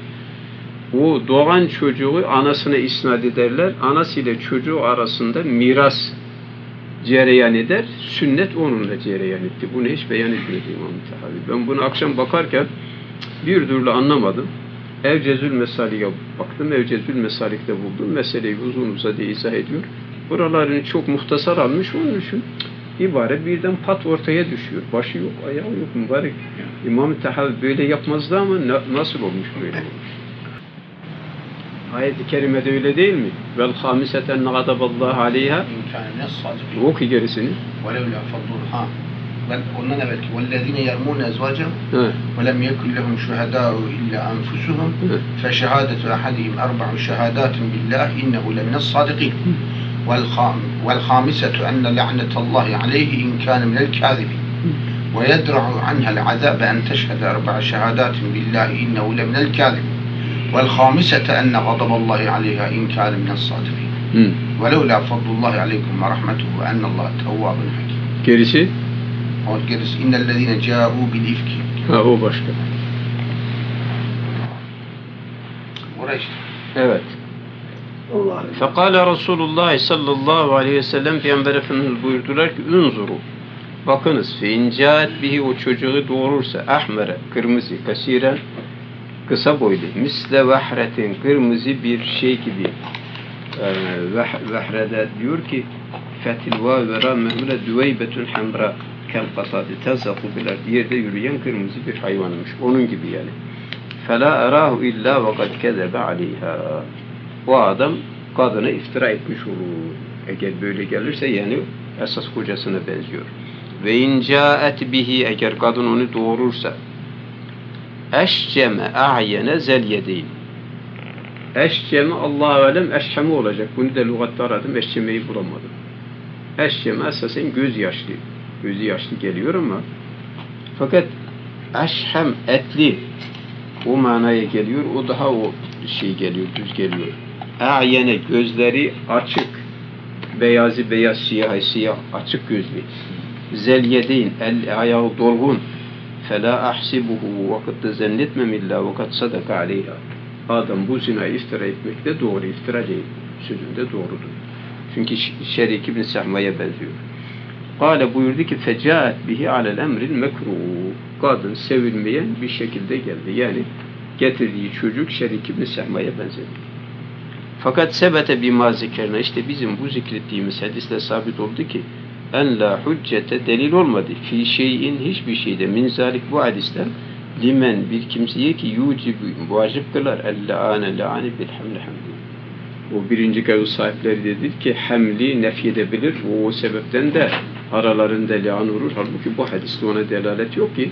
Bu doğan çocuğu anasına isnat ederler, anasıyla çocuğu arasında miras cereyan eder, sünnet onunla cereyan etti. Bunu hiç beyan etmedi İmam-ı Tahavi. Ben bunu akşam bakarken bir türlü anlamadım. Evcezül Mesalik'e baktım. Evcezül Mesalik'te buldum. Meseleyi uzun uzadı izah ediyor. Buralarını çok muhtasar almış. Onun için ibare birden pat ortaya düşüyor. Başı yok, ayağı yok mübarek. İmam-ı Tahavi böyle yapmazdı ama nasıl olmuş böyle olmuş? Ayet-i kerimede öyle değil mi? Vel hamiseten gadaballahu aleyha. Oku gerisini. Ondan evvelki vellezine yermûne ezvâcem ve lem yekun lehum şuhedâ'u illâ enfusuhum feşehâdetu ahadihim erba'u şehâdâtin billâh innehu lemine s-sâdikîn vel hamisetu enne le'netallâhi aleyhi inkâne minel kâzibîn ve yedra'u anhel azâbe en teşhede erba'u şehâdâtin billâh innehu leminel kâzibîn وَالْخَامِسَةَ أَنَّ غَضَبَ اللّٰهِ عَلَيْهَا اِنْ كَانَ مِنَ الصَّادِقِينَ وَلَوْلَا فَضْلُ اللّٰهِ عَلَيْكُمْ وَرَحْمَتُهُ وَاَنَّ اللّٰهَ تَوَّابٌ حَكِيمٌ Gerisi? O gerisi. اِنَّ الَّذ۪ينَ جَاءُوا بِالْاِفْكِ Ha o başka. Oraya işte. Evet. فَقَالَ رَسُولُ اللّٰهِ صَلَّى اللّٰهُ عَلَيْهِ وَسَلَّمْ Peygamber Efendimiz buyurdular ki اُنْظُرُوا Bakınız. فَاِنْجَاءَتْ بِهِ O çocuğu doğurursa ahmere, kırmızı, kasiren kısa boylu. Misle vahretin kırmızı bir şey gibi. Vahrede diyor ki fetilva vera mehmule düveybetün hamra kel kasadi tezakubiler. Yerde yürüyen kırmızı bir hayvanmış. Onun gibi yani. Fela arahu illa ve kad kezebe aleyha. O adam kadına iftira etmiş olur. Eğer böyle gelirse yani esas kocasına benziyor. Ve incaet bihi, eğer kadın onu doğurursa, eşceme a'yene zelye değil. Eşceme Allah-u alem eşceme olacak. Bunu da lügatta aradım, eşcemeyi bulamadım. Eşceme esasen gözyaşlı. Gözü yaşlı geliyor ama fakat eşhem etli o manaya geliyor. O daha o şey geliyor, düz geliyor. A'yene gözleri açık. Beyazı beyaz, siyahı siyah, açık gözlü. Zelyedeyn, el ayağı dolgun. Fela ahsibuhu, vakit de zannetmem illa vakat sadaka aleyha. Adam bu zinayı iftira etmekte doğru, iftira değil. Sözünde doğrudur. Çünkü Şerik İbn Sehma'ya benziyor. Kale buyurdu ki fecaet bihi alel emril mekruh. Kadın sevilmeyen bir şekilde geldi. Yani getirdiği çocuk Şerik İbn Sehma'ya benzedi. Fakat sebete bima zikrine, işte bizim bu zikrettiğimiz hadiste sabit oldu ki en la hüccete, delil olmadı. Fi şeyin, hiçbir şeyde, min zalik, bu hadisten, limen, bir kimseye ki yucibu, vacip kılar el laane laane bil hamle hamle. O birinci kavul sahipleri dedik ki hamli nefy edebilir. O sebepten de aralarında lan olur. Halbuki bu hadiste ona delalet yok ki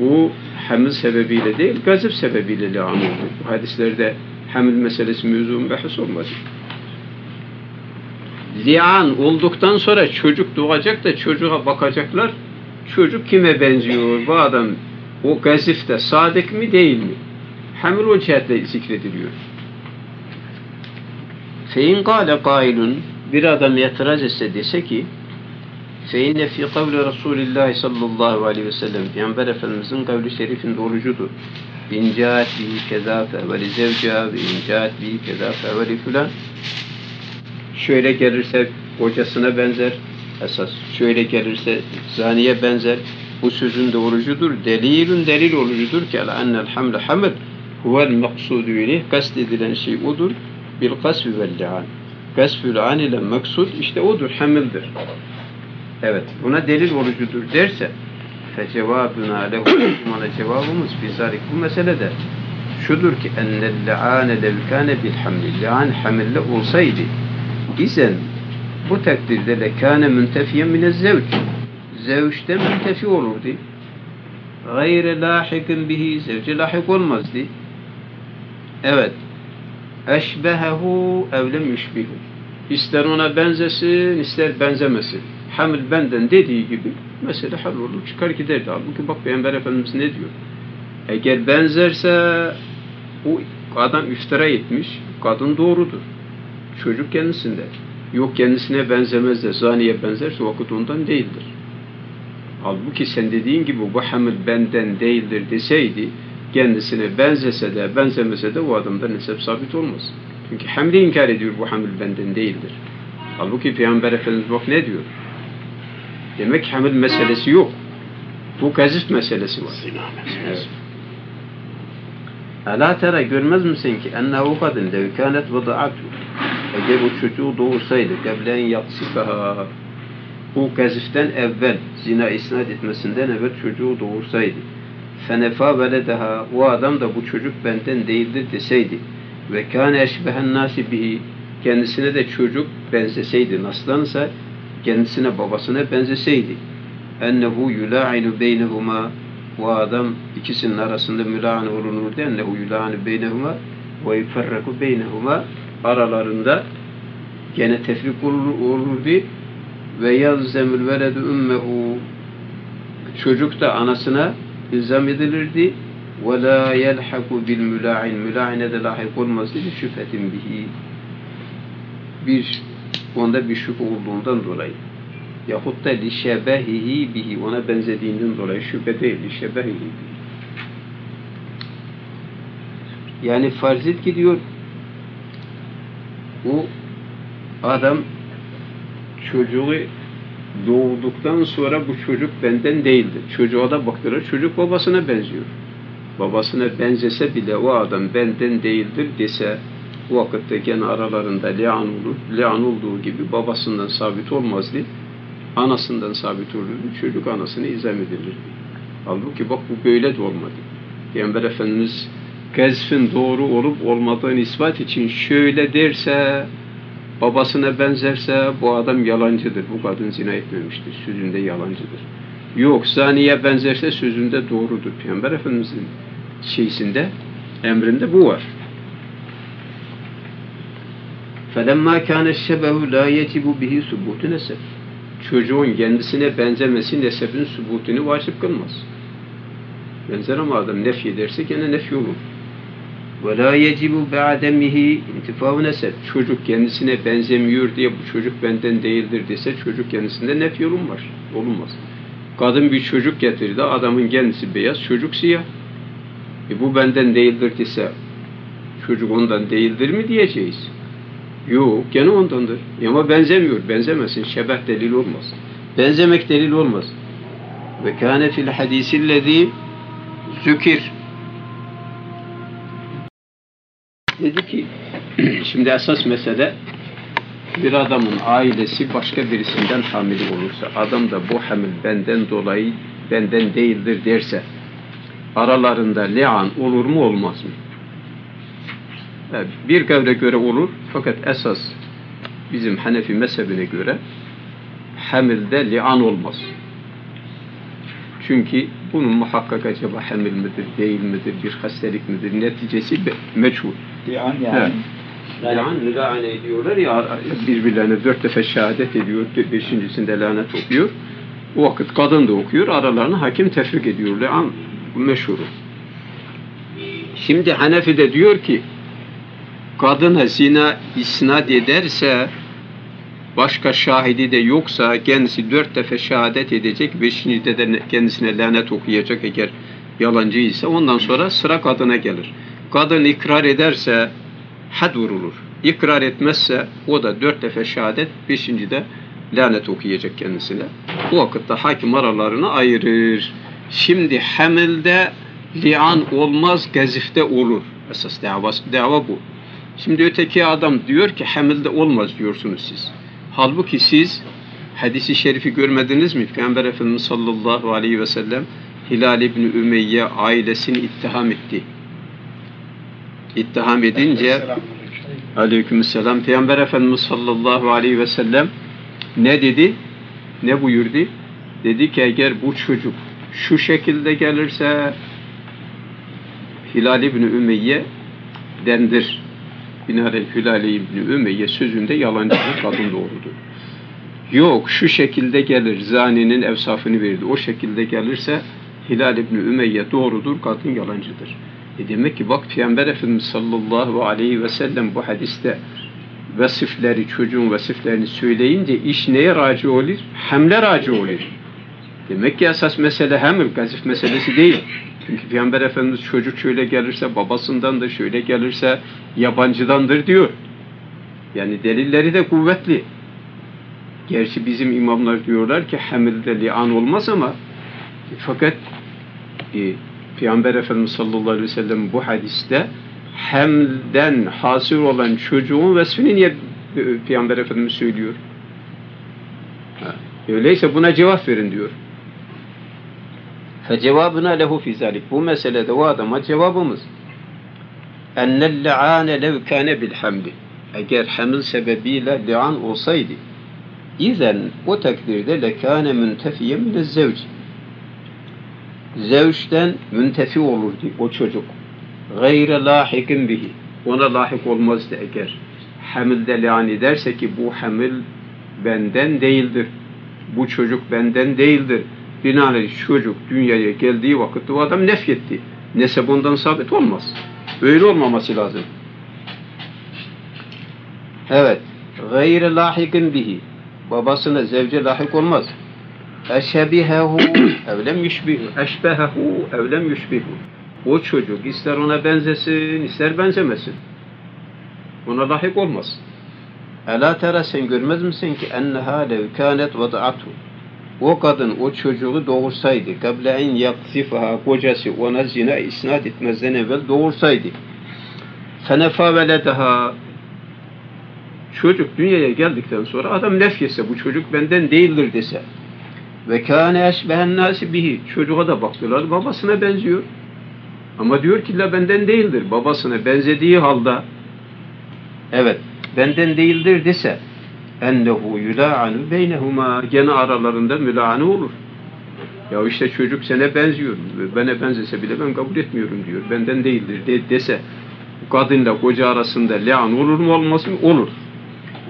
bu hamil sebebiyle değil, gazip sebebiyle lan olur. Bu hadislerde hamil meselesi mevzuun bahis olmaz. Lian olduktan sonra çocuk doğacak da çocuğa bakacaklar. Çocuk kime benziyor? Bu adam o gazifte sadık mi değil mi? Hamil o cihetle zikrediliyor. Fein kâle kâilun, bir adam itiraz etse, dese ki feinne fî kavli Resulullah sallallahu aleyhi ve sellem, Peygamber Efendimiz'in kavli şerifin doğrucudur. İncaat bihi kezâ feveli zevcâ ve incaat bihi kezâ feveli filan. Şöyle gelirse kocasına benzer, esas şöyle gelirse zaniye benzer, bu sözün doğrucudur. Delilün, delil olucudur ki ennel hamle hamil huvel maksûdü ilih, kastedilen şey odur. Bil kasfi vel li'an. Kasfi li'an ile maksud işte odur, hamildir. Evet, buna delil olucudur derse fe cevabuna lehu, buna cevabımız bizarik bu meselede şudur ki ennel li'ane levkâne bil hamli, li'an hamille olsaydı izen bu takdirde lekâne müntefiyen mine zevç, zevçte müntefi olurdu. Gayre lahikin bihi, zevce lahik olmazdı. Evet, eşbehehu evlem yüşbihu, İster ona benzesin, ister benzemesin. Hamil benden dediği gibi mesele hallolur, çıkar giderdi. Halbuki bak Peygamber Efendimiz ne diyor? Eğer benzerse o adam iftira etmiş, kadın doğrudur. Çocuk kendisinde. Yok kendisine benzemez de zaniye benzerse vakit ondan değildir. Halbuki sen dediğin gibi bu hamil benden değildir deseydi, kendisine benzese de benzemese de o adamdan nesep sabit olmaz. Çünkü hamle inkar ediyor, bu hamil benden değildir. Halbuki Peygamber Efendimiz bak ne diyor? Demek ki hamil meselesi yok. Bu gazif meselesi var. Zina meselesi. Ala tera, görmez misin ki ennehu kadın levkânet vada'atü, eğer o çocuğu doğursaydı keblen yaksifeha, bu gaziften evvel, zina isnat etmesinden evvel çocuğu doğursaydı fenefa veledeha, o adam da bu çocuk benden değildir deseydi ve kâne eşbehen nâsi bihi, kendisine de çocuk benzeseydi, naslansa kendisine babasına benzeseydi ennehu yulâinu beynehuma, o adam ikisinin arasında mülâin olunurdu, ennehu yulâinu beynehuma ve yuferreku beynehuma, aralarında gene tefrik olurdu ve yazemül veledü ümmehu, çocuk da anasına ilzam edilirdi. وَلَا يَلْحَقُ بِالْمُلَاعِنِ Mülâine de lahik olmaz dedi. Şüphetin bihi, bir onda bir şüphe olduğundan dolayı. Yahut da لِشَبَهِهِ bihi, ona benzediğinden dolayı. Şüphe değil, لِشَبَهِهِ. Yani farz et ki diyor o adam çocuğu doğduktan sonra bu çocuk benden değildir. Çocuğa da baktılar, çocuk babasına benziyor. Babasına benzese bile o adam benden değildir dese o vakitte gene aralarında li'an olur. Li'an olduğu gibi babasından sabit olmazdı. Anasından sabit olurdu. Çocuk anasını izam edilirdi. Halbuki bak bu böyle de olmadı. Peygamber Efendimiz gazfin doğru olup olmadığını ispat için şöyle derse babasına benzerse bu adam yalancıdır, bu kadın zina etmemiştir, sözünde yalancıdır. Yok, zaniye benzerse sözünde doğrudur. Peygamber Efendimiz'in şeysinde, emrinde bu var. فَلَمَّا كَانَ الشَّبَهُ لَا يَتِبُ بِهِ سُبُوتُ نَسَبٍ Çocuğun kendisine benzemesi nesebin subutunu vacip kılmaz. Benzer ama adam nefy ederse gene nefy olur. وَلَا يَجِبُ بَعَدَمِهِ اِنْتِفَاوُ نَسَبٍ Çocuk kendisine benzemiyor diye bu çocuk benden değildir dese çocuk kendisinde nefy olunmaz. Kadın bir çocuk getirdi, adamın kendisi beyaz, çocuk siyah. Bu benden değildir dese çocuk ondan değildir mi diyeceğiz? Yok, gene ondandır. Ama benzemiyor, benzemesin. Şebeh delil olmaz. Benzemek delil olmaz. Ve kâne fil hadîsillezî zükir. Dedi ki, şimdi esas mesele bir adamın ailesi başka birisinden hamile olursa, adam da bu hamil benden dolayı benden değildir derse, aralarında li'an olur mu olmaz mı? Bir kavle göre olur, fakat esas bizim Hanefi mezhebine göre hamilde li'an olmaz. Çünkü bunun muhakkak acaba hamil midir, değil midir, bir hastalık midir, neticesi meçhul. Li'an yani. Li'an, li'an ediyorlar ya, birbirlerine 4 defa şehadet ediyor, 5.'sinde lanet okuyor. O vakit kadın da okuyor, aralarına hakim tefrik ediyor. Li'an, bu meşhur. Şimdi Hanefi de diyor ki, kadına zina isnat ederse, başka şahidi de yoksa kendisi 4 defa şehadet edecek, 5.'de de kendisine lanet okuyacak eğer yalancı ise, ondan sonra sıra kadına gelir. Kadın ikrar ederse had vurulur. İkrar etmezse o da 4 defa şehadet, 5.'de lanet okuyacak kendisine. Bu vakitte hakim aralarını ayırır. Şimdi hamilde li'an olmaz, gazifte olur. Esas dava bu. Şimdi öteki adam diyor ki hamilde olmaz diyorsunuz siz. Halbuki siz hadisi şerifi görmediniz mi? Peygamber Efendimiz sallallahu aleyhi ve sellem Hilal İbni Ümeyye ailesini ittiham etti. İttiham edince aleykümselam Peygamber Efendimiz sallallahu aleyhi ve sellem ne dedi? Ne buyurdu? Dedi ki eğer bu çocuk şu şekilde gelirse Hilal İbni Ümeyye dendir. Binaenaleyh Hilal İbni Ümeyye sözünde yalancıdır, kadın doğrudur. Yok, şu şekilde gelir, zaninin evsafını verdi. O şekilde gelirse Hilal İbni Ümeyye doğrudur, kadın yalancıdır. Demek ki bak Peygamber Efendimiz sallallahu aleyhi ve sellem bu hadiste vasıfları, çocuğun vasıflarını söyleyince iş neye raci olur? Hamle raci olur. Demek ki esas mesele hamil, gazif meselesi değil. Çünkü Peygamber Efendimiz çocuk şöyle gelirse, babasından da şöyle gelirse yabancıdandır diyor. Yani delilleri de kuvvetli. Gerçi bizim imamlar diyorlar ki hamilde li'an olmaz ama fakat Peygamber Efendimiz sallallahu aleyhi ve sellem bu hadiste hamilden hasıl olan çocuğun vesfini niye Peygamber Efendimiz söylüyor? Öyleyse buna cevap verin diyor. فَجَوَابُنَا لَهُ فِي ذَلِكَ Bu meselede o adama cevabımız اَنَّ الْلَعَانَ لَوْ كَانَ بِالْحَمْلِ Eğer hamil sebebiyle li'an olsaydı اِذَنْ o takdirde لَكَانَ مُنْتَفِيَ مِنَ الزَّوْجِ Zevçten müntefi olurdu o çocuk. غَيْرَ لَاحِقٍ بِهِ Ona lahik olmazdı eğer hamilde li'an ederse ki bu hamil benden değildir. Bu çocuk benden değildir. Binaenaleyh çocuk dünyaya geldiği vakitte o adam nefyetti. Nesep ondan sabit olmaz. Öyle olmaması lazım. Evet. غَيْرَ لَاحِقٍ بِهِ Babasına, zevce lahik olmaz. اَشَبِهَهُ اَوْلَمْ يُشْبِهُ اَشْبَهَهُ اَوْلَمْ يُشْبِهُ O çocuk ister ona benzesin, ister benzemesin. Ona lahik olmaz. اَلَا تَرَى Sen görmez misin ki اَنَّهَا لَوْ كَانَتْ وَضَعَتْهُ O kadın o çocuğu doğursaydı, قَبْلَاِنْ يَقْزِفَهَا Kocası ona zina isnat etmezden evvel doğursaydı. فَنَفَا وَلَدَهَا Çocuk dünyaya geldikten sonra adam nefyetse, bu çocuk benden değildir dese. وَكَانَ اَشْبَهَ النَّاسِ بِهِ Çocuğa da baktılar, babasına benziyor. Ama diyor ki la benden değildir. Babasına benzediği halde, evet. benden değildir dese ennehu yula'anu beynehuma, gene aralarında mülane olur. Ya işte çocuk sana benziyor, bana benzese bile ben kabul etmiyorum diyor, benden değildir dese kadınla koca arasında le'an olur mu olmaz mı? Olur.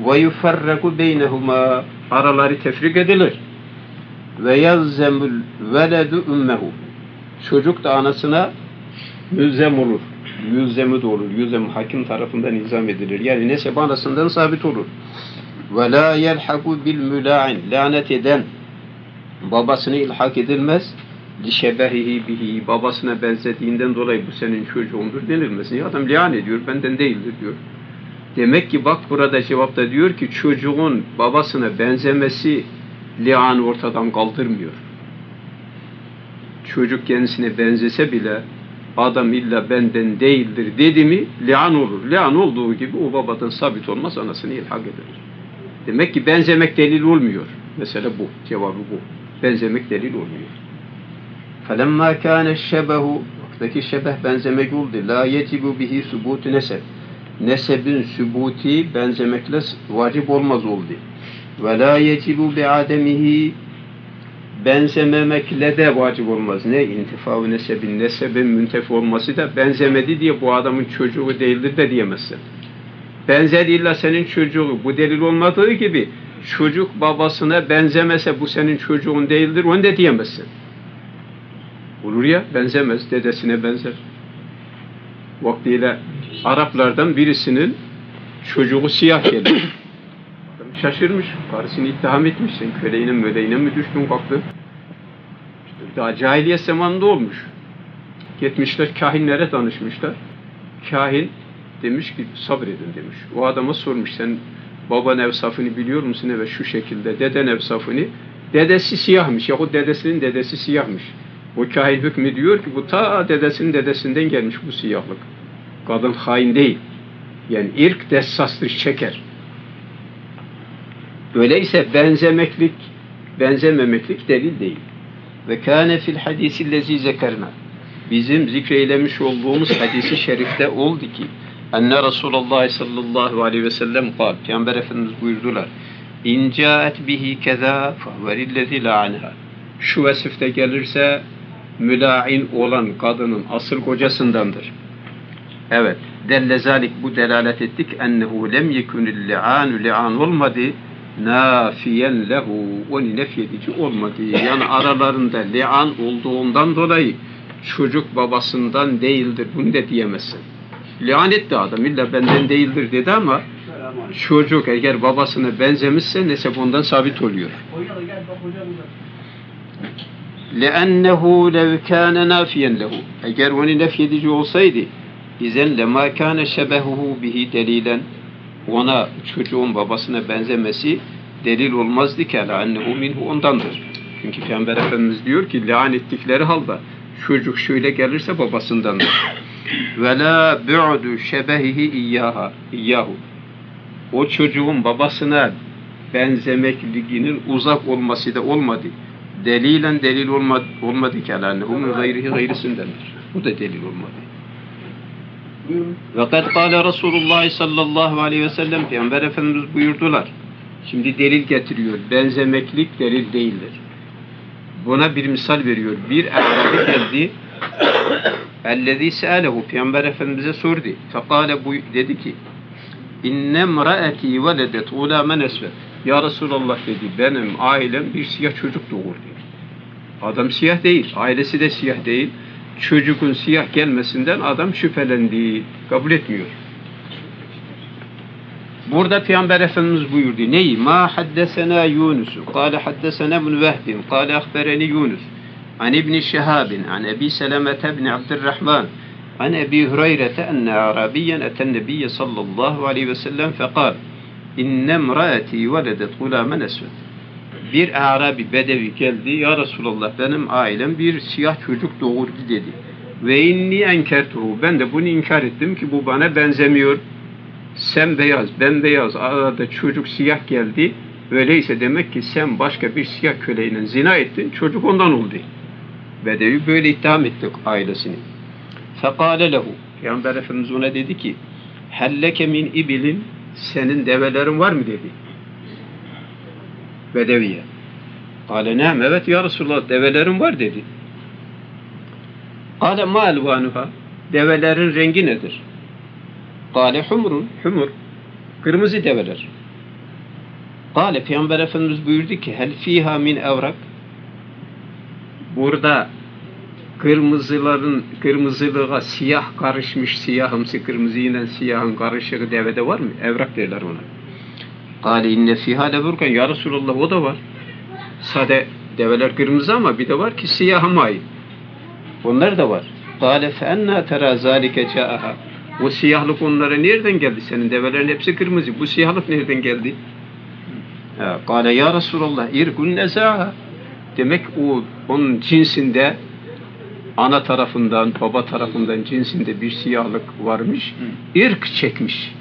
Ve yufarraku beynehuma, araları tefrik edilir. Ve yelzemul veledu ummehu, çocuk da anasına mülzem olur. Mülzemi de olur. Mülzem hakim tarafından ilzam edilir. Yani nesep anasından sabit olur. Ve la yelhaku bil müla'in, lanet eden babasını ilhak edilmez. Li şebehihi bihi, babasına benzediğinden dolayı bu senin çocuğundur denilmez. Ya adam lian ediyor, benden değildir diyor. Demek ki bak burada cevapta diyor ki çocuğun babasına benzemesi lianı ortadan kaldırmıyor. Çocuk kendisine benzese bile adam illa benden değildir dedi mi lian olur. Lian olduğu gibi o babadan sabit olmaz, anasını ilhak eder. Demek ki benzemek delil olmuyor. Mesela bu, cevabı bu. Benzemek delil olmuyor. فَلَمَّا كَانَ الشَّبَهُ, vaktaki şebeh benzemek oldu. لَا يَتِبُ بِهِ سُبُوتُ نَسَبٍ, nesebin sübuti benzemekle vacip olmaz oldu. وَلَا يَتِبُ بِعَدَمِهِ, benzememekle de vacip olmaz. Ne intifa-ı nesebin, nesebin müntefi olması da benzemedi diye bu adamın çocuğu değildir de diyemezsin. Benzedi illa senin çocuğu, bu delil olmadığı gibi çocuk babasına benzemese bu senin çocuğun değildir, onu da diyemezsin. Olur ya, benzemez, dedesine benzer. Vaktiyle Araplardan birisinin çocuğu siyah gelir. Şaşırmış, karısını ittiham etmiş, sen köleğine möleğine mi düştün kalktın? İşte daha cahiliye zamanında olmuş. Gitmişler, kahinlere tanışmışlar. Kahin demiş ki sabredin demiş. O adama sormuş, sen baban evsafını biliyor musun? Evet, şu şekilde, deden evsafını. Dedesi siyahmış, yahut dedesinin dedesi siyahmış. O kahin hükmü diyor ki bu ta dedesinin dedesinden gelmiş bu siyahlık. Kadın hain değil. Yani irk dessastır, çeker. Öyleyse benzemeklik, benzememeklik delil değil. Ve kâne fil hadisi lezî zekerna, bizim zikreylemiş olduğumuz hadisi şerifte oldu ki enne Resulullah sallallahu aleyhi ve sellem kal, Peygamber Efendimiz buyurdular İncaet bihi keza fahverillezî la'anha, şu vesifte gelirse müla'in olan kadının asıl kocasındandır. Evet, dellezalik, bu delalet ettik ennehu lem yekunil li'anu, li'an olmadı nafiyen lehu, onu nefyedici olmadı. Yani aralarında li'an olduğundan dolayı çocuk babasından değildir, bunu da diyemezsin. Li'an etti adam, illa benden değildir dedi ama çocuk eğer babasına benzemişse nesep ondan sabit oluyor. لَأَنَّهُ لَوْ كَانَ نَافِيًا لَهُ, eğer onu nefyedici olsaydı اِذَنْ لَمَا كَانَ شَبَهُهُ بِهِ دَلِيلًا, ona çocuğun babasına benzemesi delil olmazdı ki لَاَنَّهُ مِنْهُ, ondandır. Çünkü Peygamber Efendimiz diyor ki lean ettikleri halde çocuk şöyle gelirse babasındandır. وَلَا بُعْدُ شَبَهِهِ اِيَّهُ, o çocuğun babasına benzemekliğinin uzak olması da olmadı. Delilen delil olmadı ki onun gayrihi gayrisindendir. Bu da delil olmadı. Ve kad kâle Resulullah sallallahu aleyhi ve sellem, Peygamber Efendimiz buyurdular. Şimdi delil getiriyor. Benzemeklik delil değildir. Buna bir misal veriyor. Bir e'râbi geldi. Ellezî se'alehu, Peygamber Efendimiz'e sordu. Fekâle, bu dedi ki innemra'eti veledet ulâmen esved. Ya Resulallah dedi, benim ailem bir siyah çocuk doğurdu. Adam siyah değil, ailesi de siyah değil. Çocuğun siyah gelmesinden adam şüphelendi, kabul etmiyor. Burada Peygamber Efendimiz buyurdu. Neyi? Ma haddesena Yunus. Kâle haddesena ibn Vehbin. Kâle ahbereni Yunus. An ibn Şehabin. An Ebi Selamete ibn Abdurrahman. An Ebi Hurayrete enne Arabiyen eten Nebiyye sallallahu aleyhi ve sellem fekal. İnnemraeti veledet gulamen esved. Bir Arabi bedevi geldi. Ya Resulallah, benim ailem bir siyah çocuk doğurdu dedi. Ve inni enkertuhu, ben de bunu inkar ettim ki bu bana benzemiyor. Sen beyaz, ben beyaz, arada çocuk siyah geldi. Öyleyse demek ki sen başka bir siyah köleyle zina ettin. Çocuk ondan oldu. Bedevi böyle iddiam ettik ailesini. Fekale lehu, Peygamber Efendimiz ona dedi ki helleke min ibilin senin develerin var mı dedi. Bedeviye. Kale ne'em, evet ya Resulullah develerim var dedi. Kale ma elvanuha, develerin rengi nedir? Kale humrun, humur, kırmızı develer. Kale, Peygamber Efendimiz buyurdu ki hel fiha min evrak, burada kırmızıların, kırmızılığa siyah karışmış, siyahımsı kırmızıyla siyahın karışığı devede var mı? Evrak derler ona. Kale inne fiha leburkan, ya Resulullah o da var. Sade develer kırmızı ama bir de var ki siyahı mavi. Onlar da var. Kale fe enna tera zalike caaha, bu siyahlık onlara nereden geldi? Senin develerin hepsi kırmızı. Bu siyahlık nereden geldi? Kale ya Resulallah irkun nezâha. Demek o onun cinsinde, ana tarafından, baba tarafından cinsinde bir siyahlık varmış. İrk çekmiş.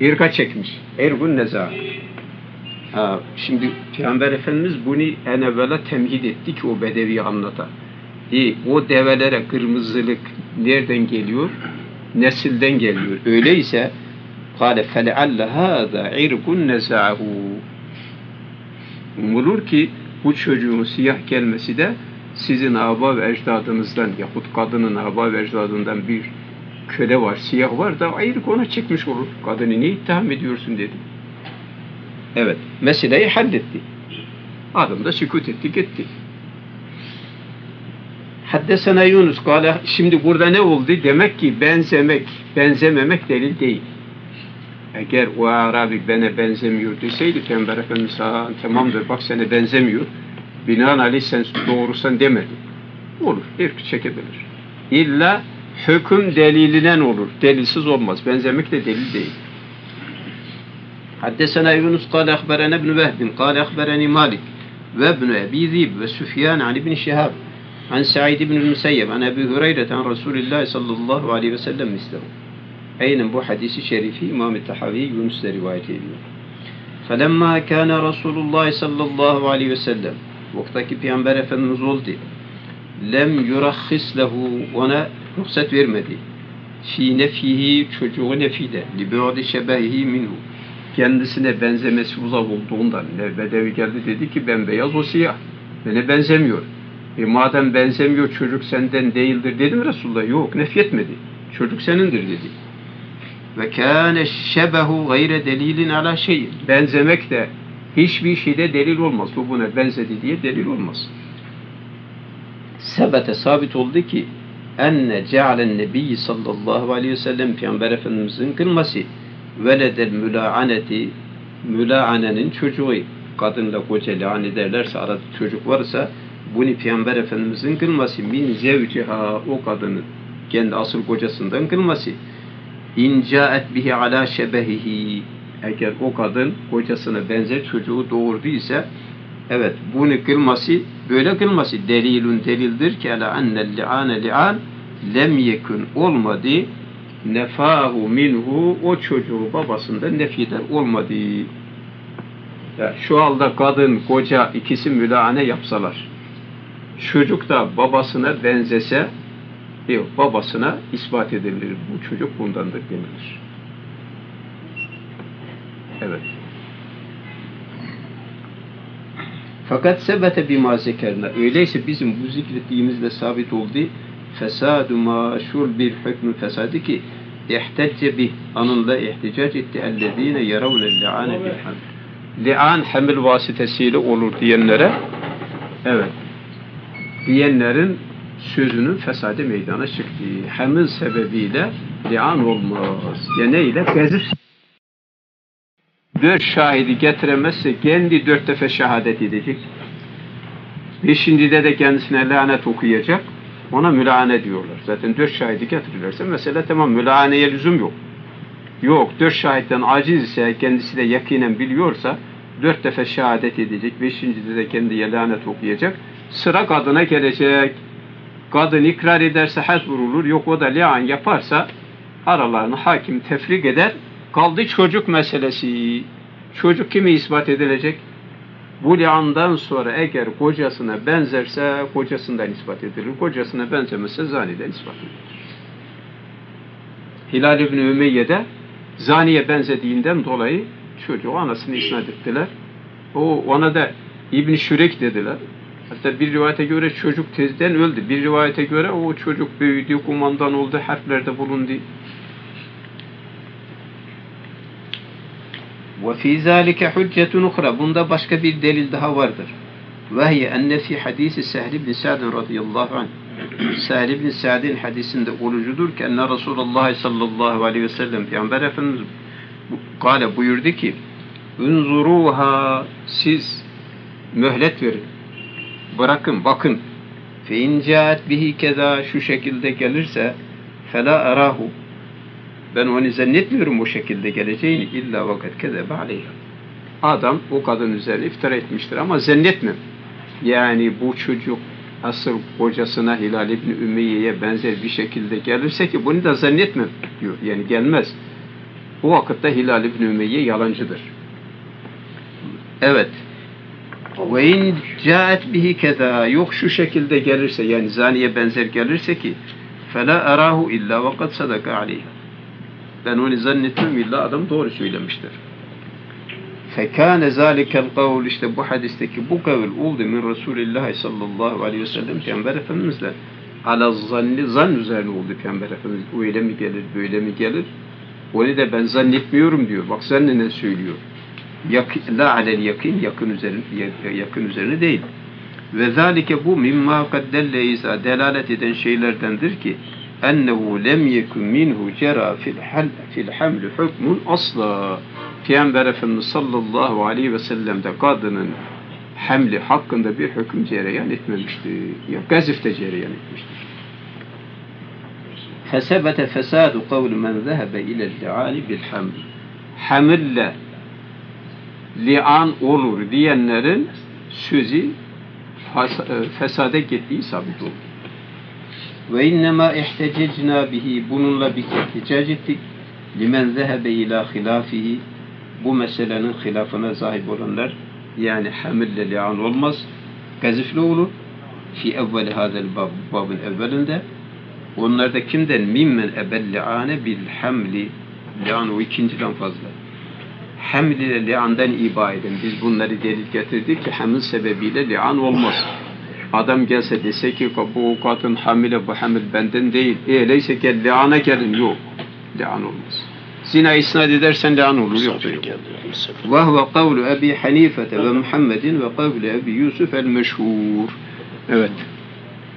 İrka çekmiş. Irkun nezâha. Şimdi Peygamber Efendimiz bunu en evvela temhid etti ki o bedeviyi anlata. O develere kırmızılık nereden geliyor? Nesilden geliyor. Öyleyse قَالَ فَلَعَلَّ هَذَا عِرْقٌ نَزَعَهُ, umulur ki bu çocuğun siyah gelmesi de sizin aba ve ecdadınızdan yahut kadının aba ve ecdadından bir köle var, siyah var da ayrık ona çekmiş olur. Kadını niye itham ediyorsun dedi. Evet, meseleyi halletti. Adam da sükut etti, gitti. Haddesena Yunus, şimdi burada ne oldu? Demek ki benzemek, benzememek delil değil. Eğer o Arabi bana benzemiyor deseydi, Peygamber Efendimiz tamamdır bak sana benzemiyor, binaenaleyh sen doğrusan demedi. Olur, irk çekebilir. İlla hüküm delilinden olur, delilsiz olmaz. Benzemek de delil değil. Haddesena Yunus, اخبرنا ابن وهب قال اخبرني مالك وابن أبي ذئب وسفيان عن ابن شهاب عن سعيد بن المسيب عن أبي هريرة عن رسول الله صلى الله عليه وسلم مثله. Aynen bu hadisi şerifi İmam-ı Tahavi Yunus'la rivayet ediyor. فَلَمَّا كَانَ رَسُولُ اللّٰهِ صَلَّى اللّٰهُ عَلَيْهِ وَسَلَّمْ, vaktaki Peygamber Efendimiz oldu. لَمْ يُرَخِّسْ لَهُ, ona ruhsat vermedi. فِي نَفِيهِ, çocuğu nefide. لِبِعْدِ شَبَهِهِ مِنْهُ, kendisine benzemesi uzak olduğundan. Bedevi geldi dedi ki ben beyaz, o siyah. Bana benzemiyor. Madem benzemiyor, çocuk senden değildir dedi mi Resulullah? Yok, nefyetmedi. Çocuk senindir dedi. Ve kâne şebehu gayre delilin ala şeyin, benzemek de hiçbir şeyde delil olmaz. Bu buna benzedi diye delil olmaz. Sebete, sabit oldu ki enne cealen nebiyyi sallallahu aleyhi ve sellem, Peygamber Efendimiz'in kılması veledel müla'aneti, müla'anenin çocuğu, kadınla koca lâni derlerse arada çocuk varsa bunu Peygamber Efendimiz'in kılması min zevciha, o kadının kendi asıl kocasından kılması İncaet bihi ala şebehihi, eğer o kadın kocasına benzer çocuğu doğurduysa, evet bunu kılması, böyle kılması delilun, delildir ki ala enne li'ane li'an lem yekun, olmadı nefahu minhu, o çocuğu babasından nefyeder olmadı. Yani şu halde kadın koca ikisi mülâne yapsalar, çocuk da babasına benzese, yok, babasına ispat edilir. Bu çocuk bundandır denilir. Evet. Fakat sebete bima zekerna, öyleyse bizim bu zikrettiğimizle sabit oldu. Fesadu ma şul bir hükmü fesadı ki ihtecce bih, anında ihticac etti. Ellezine yaravne li'ane bilhamd. Li'an hamil vasıtasıyla olur diyenlere, evet, diyenlerin sözünün fesade meydana çıktığı, hamil sebebiyle li'an olmaz. Gene ile gezip dört şahidi getiremezse kendi dört defa şehadet edecek. Beşincide de kendisine lanet okuyacak. Ona mülâne diyorlar. Zaten dört şahidi getirirlerse mesele tamam, mülâneye lüzum yok. Yok, dört şahitten aciz ise, kendisi de yakinen biliyorsa dört defa şehadet edecek. Beşincide de kendi lanet okuyacak. Sıra kadına gelecek. Kadın ikrar ederse haz vurulur, yok o da li'an yaparsa aralarını hakim tefrik eder. Kaldı çocuk meselesi. Çocuk kimi ispat edilecek? Bu li'andan sonra eğer kocasına benzerse kocasından ispat edilir. Kocasına benzemezse zaniden ispat edilir. Hilal İbni Ümeyye'de zaniye benzediğinden dolayı çocuğu anasını isnat ettiler. Ona da İbn Şürek dediler. Hatta bir rivayete göre çocuk tezden öldü. Bir rivayete göre o çocuk büyüdü, kumandan oldu, harflerde bulundu. وَفِي ذَٰلِكَ حُجَّةٌ اُخْرَى Bunda başka bir delil daha vardır. وَهِيَ اَنَّ فِي حَد۪يسِ سَهْلِ بْنِ سَعْدٍ رَضِيَ اللّٰهُ عَنْهُ Sehl ibn Sa'd'in hadisinde olucudur ki enne Resulullah sallallahu aleyhi ve sellem Peygamber Efendimiz gale buyurdu ki "Unzuruha siz mühlet verin. Bırakın, bakın. Fe incaat bihi keza şu şekilde gelirse fela arahu. Ben onu zannetmiyorum o şekilde geleceğini illa vakat kezebe aleyha. Adam o kadın üzerine iftira etmiştir ama zannetmem. Yani bu çocuk asıl kocasına Hilal İbni Ümeyye'ye benzer bir şekilde gelirse ki bunu da zannetmem diyor. Yani gelmez. Bu vakitte Hilal İbni Ümeyye yalancıdır. Evet. Ve in caet bihi keda yok şu şekilde gelirse yani zaniye benzer gelirse ki fela arahu illa ve kad sadaka aleyh. Ben onu zannetmem illa adam doğru söylemiştir. فَكَانَ ذَٰلِكَ الْقَوْلِ İşte bu hadisteki bu kavil oldu min Resulullah sallallahu aleyhi ve sellem Peygamber Efendimiz'le ala zanni zan üzerine oldu Peygamber Efendimiz öyle mi gelir böyle mi gelir onu da ben zannetmiyorum diyor bak zannine söylüyor la alel yakin yakın üzerine değil ve zalike bu mimma kaddelle izâ delalet eden şeylerdendir ki ennehu lem yekun minhu cera fil haml hükmün asla Peygamber Efendimiz sallallahu aleyhi ve sellem'de kadının hamli hakkında bir hüküm cereyan etmemişti. Ya gazifte cereyan etmiştir. Fesebete fesadu kavlu men zehebe ile li'ani bil haml. Hamille li'an olur diyenlerin sözü fesade gittiği sabit oldu. Ve innema ihtececna bihi bununla bir ihticac ettik. Limen zehebe ila hilafihi bu meselenin hilafına sahip olanlar yani hamille li'an olmaz gazifli olur fi evvel hazel babın evvelinde onlar da kimden mimmen ebel li'ane bil hamli li'an o ikinciden fazla hamli li'andan iba edin biz bunları delil getirdik ki hamil sebebiyle li'an olmaz adam gelse dese ki bu kadın hamile bu hamil benden değil öyleyse gel li'ana gelin yok li'an olmaz zina isnat edersen li'an olur yoktur. Ve huve kavlu Ebi Hanifete ve Muhammedin ve kavlu Ebi Yusuf el-meşhur. Evet.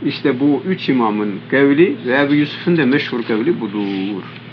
İşte bu üç imamın kavli ve Ebu Yusuf'un da meşhur kavli budur.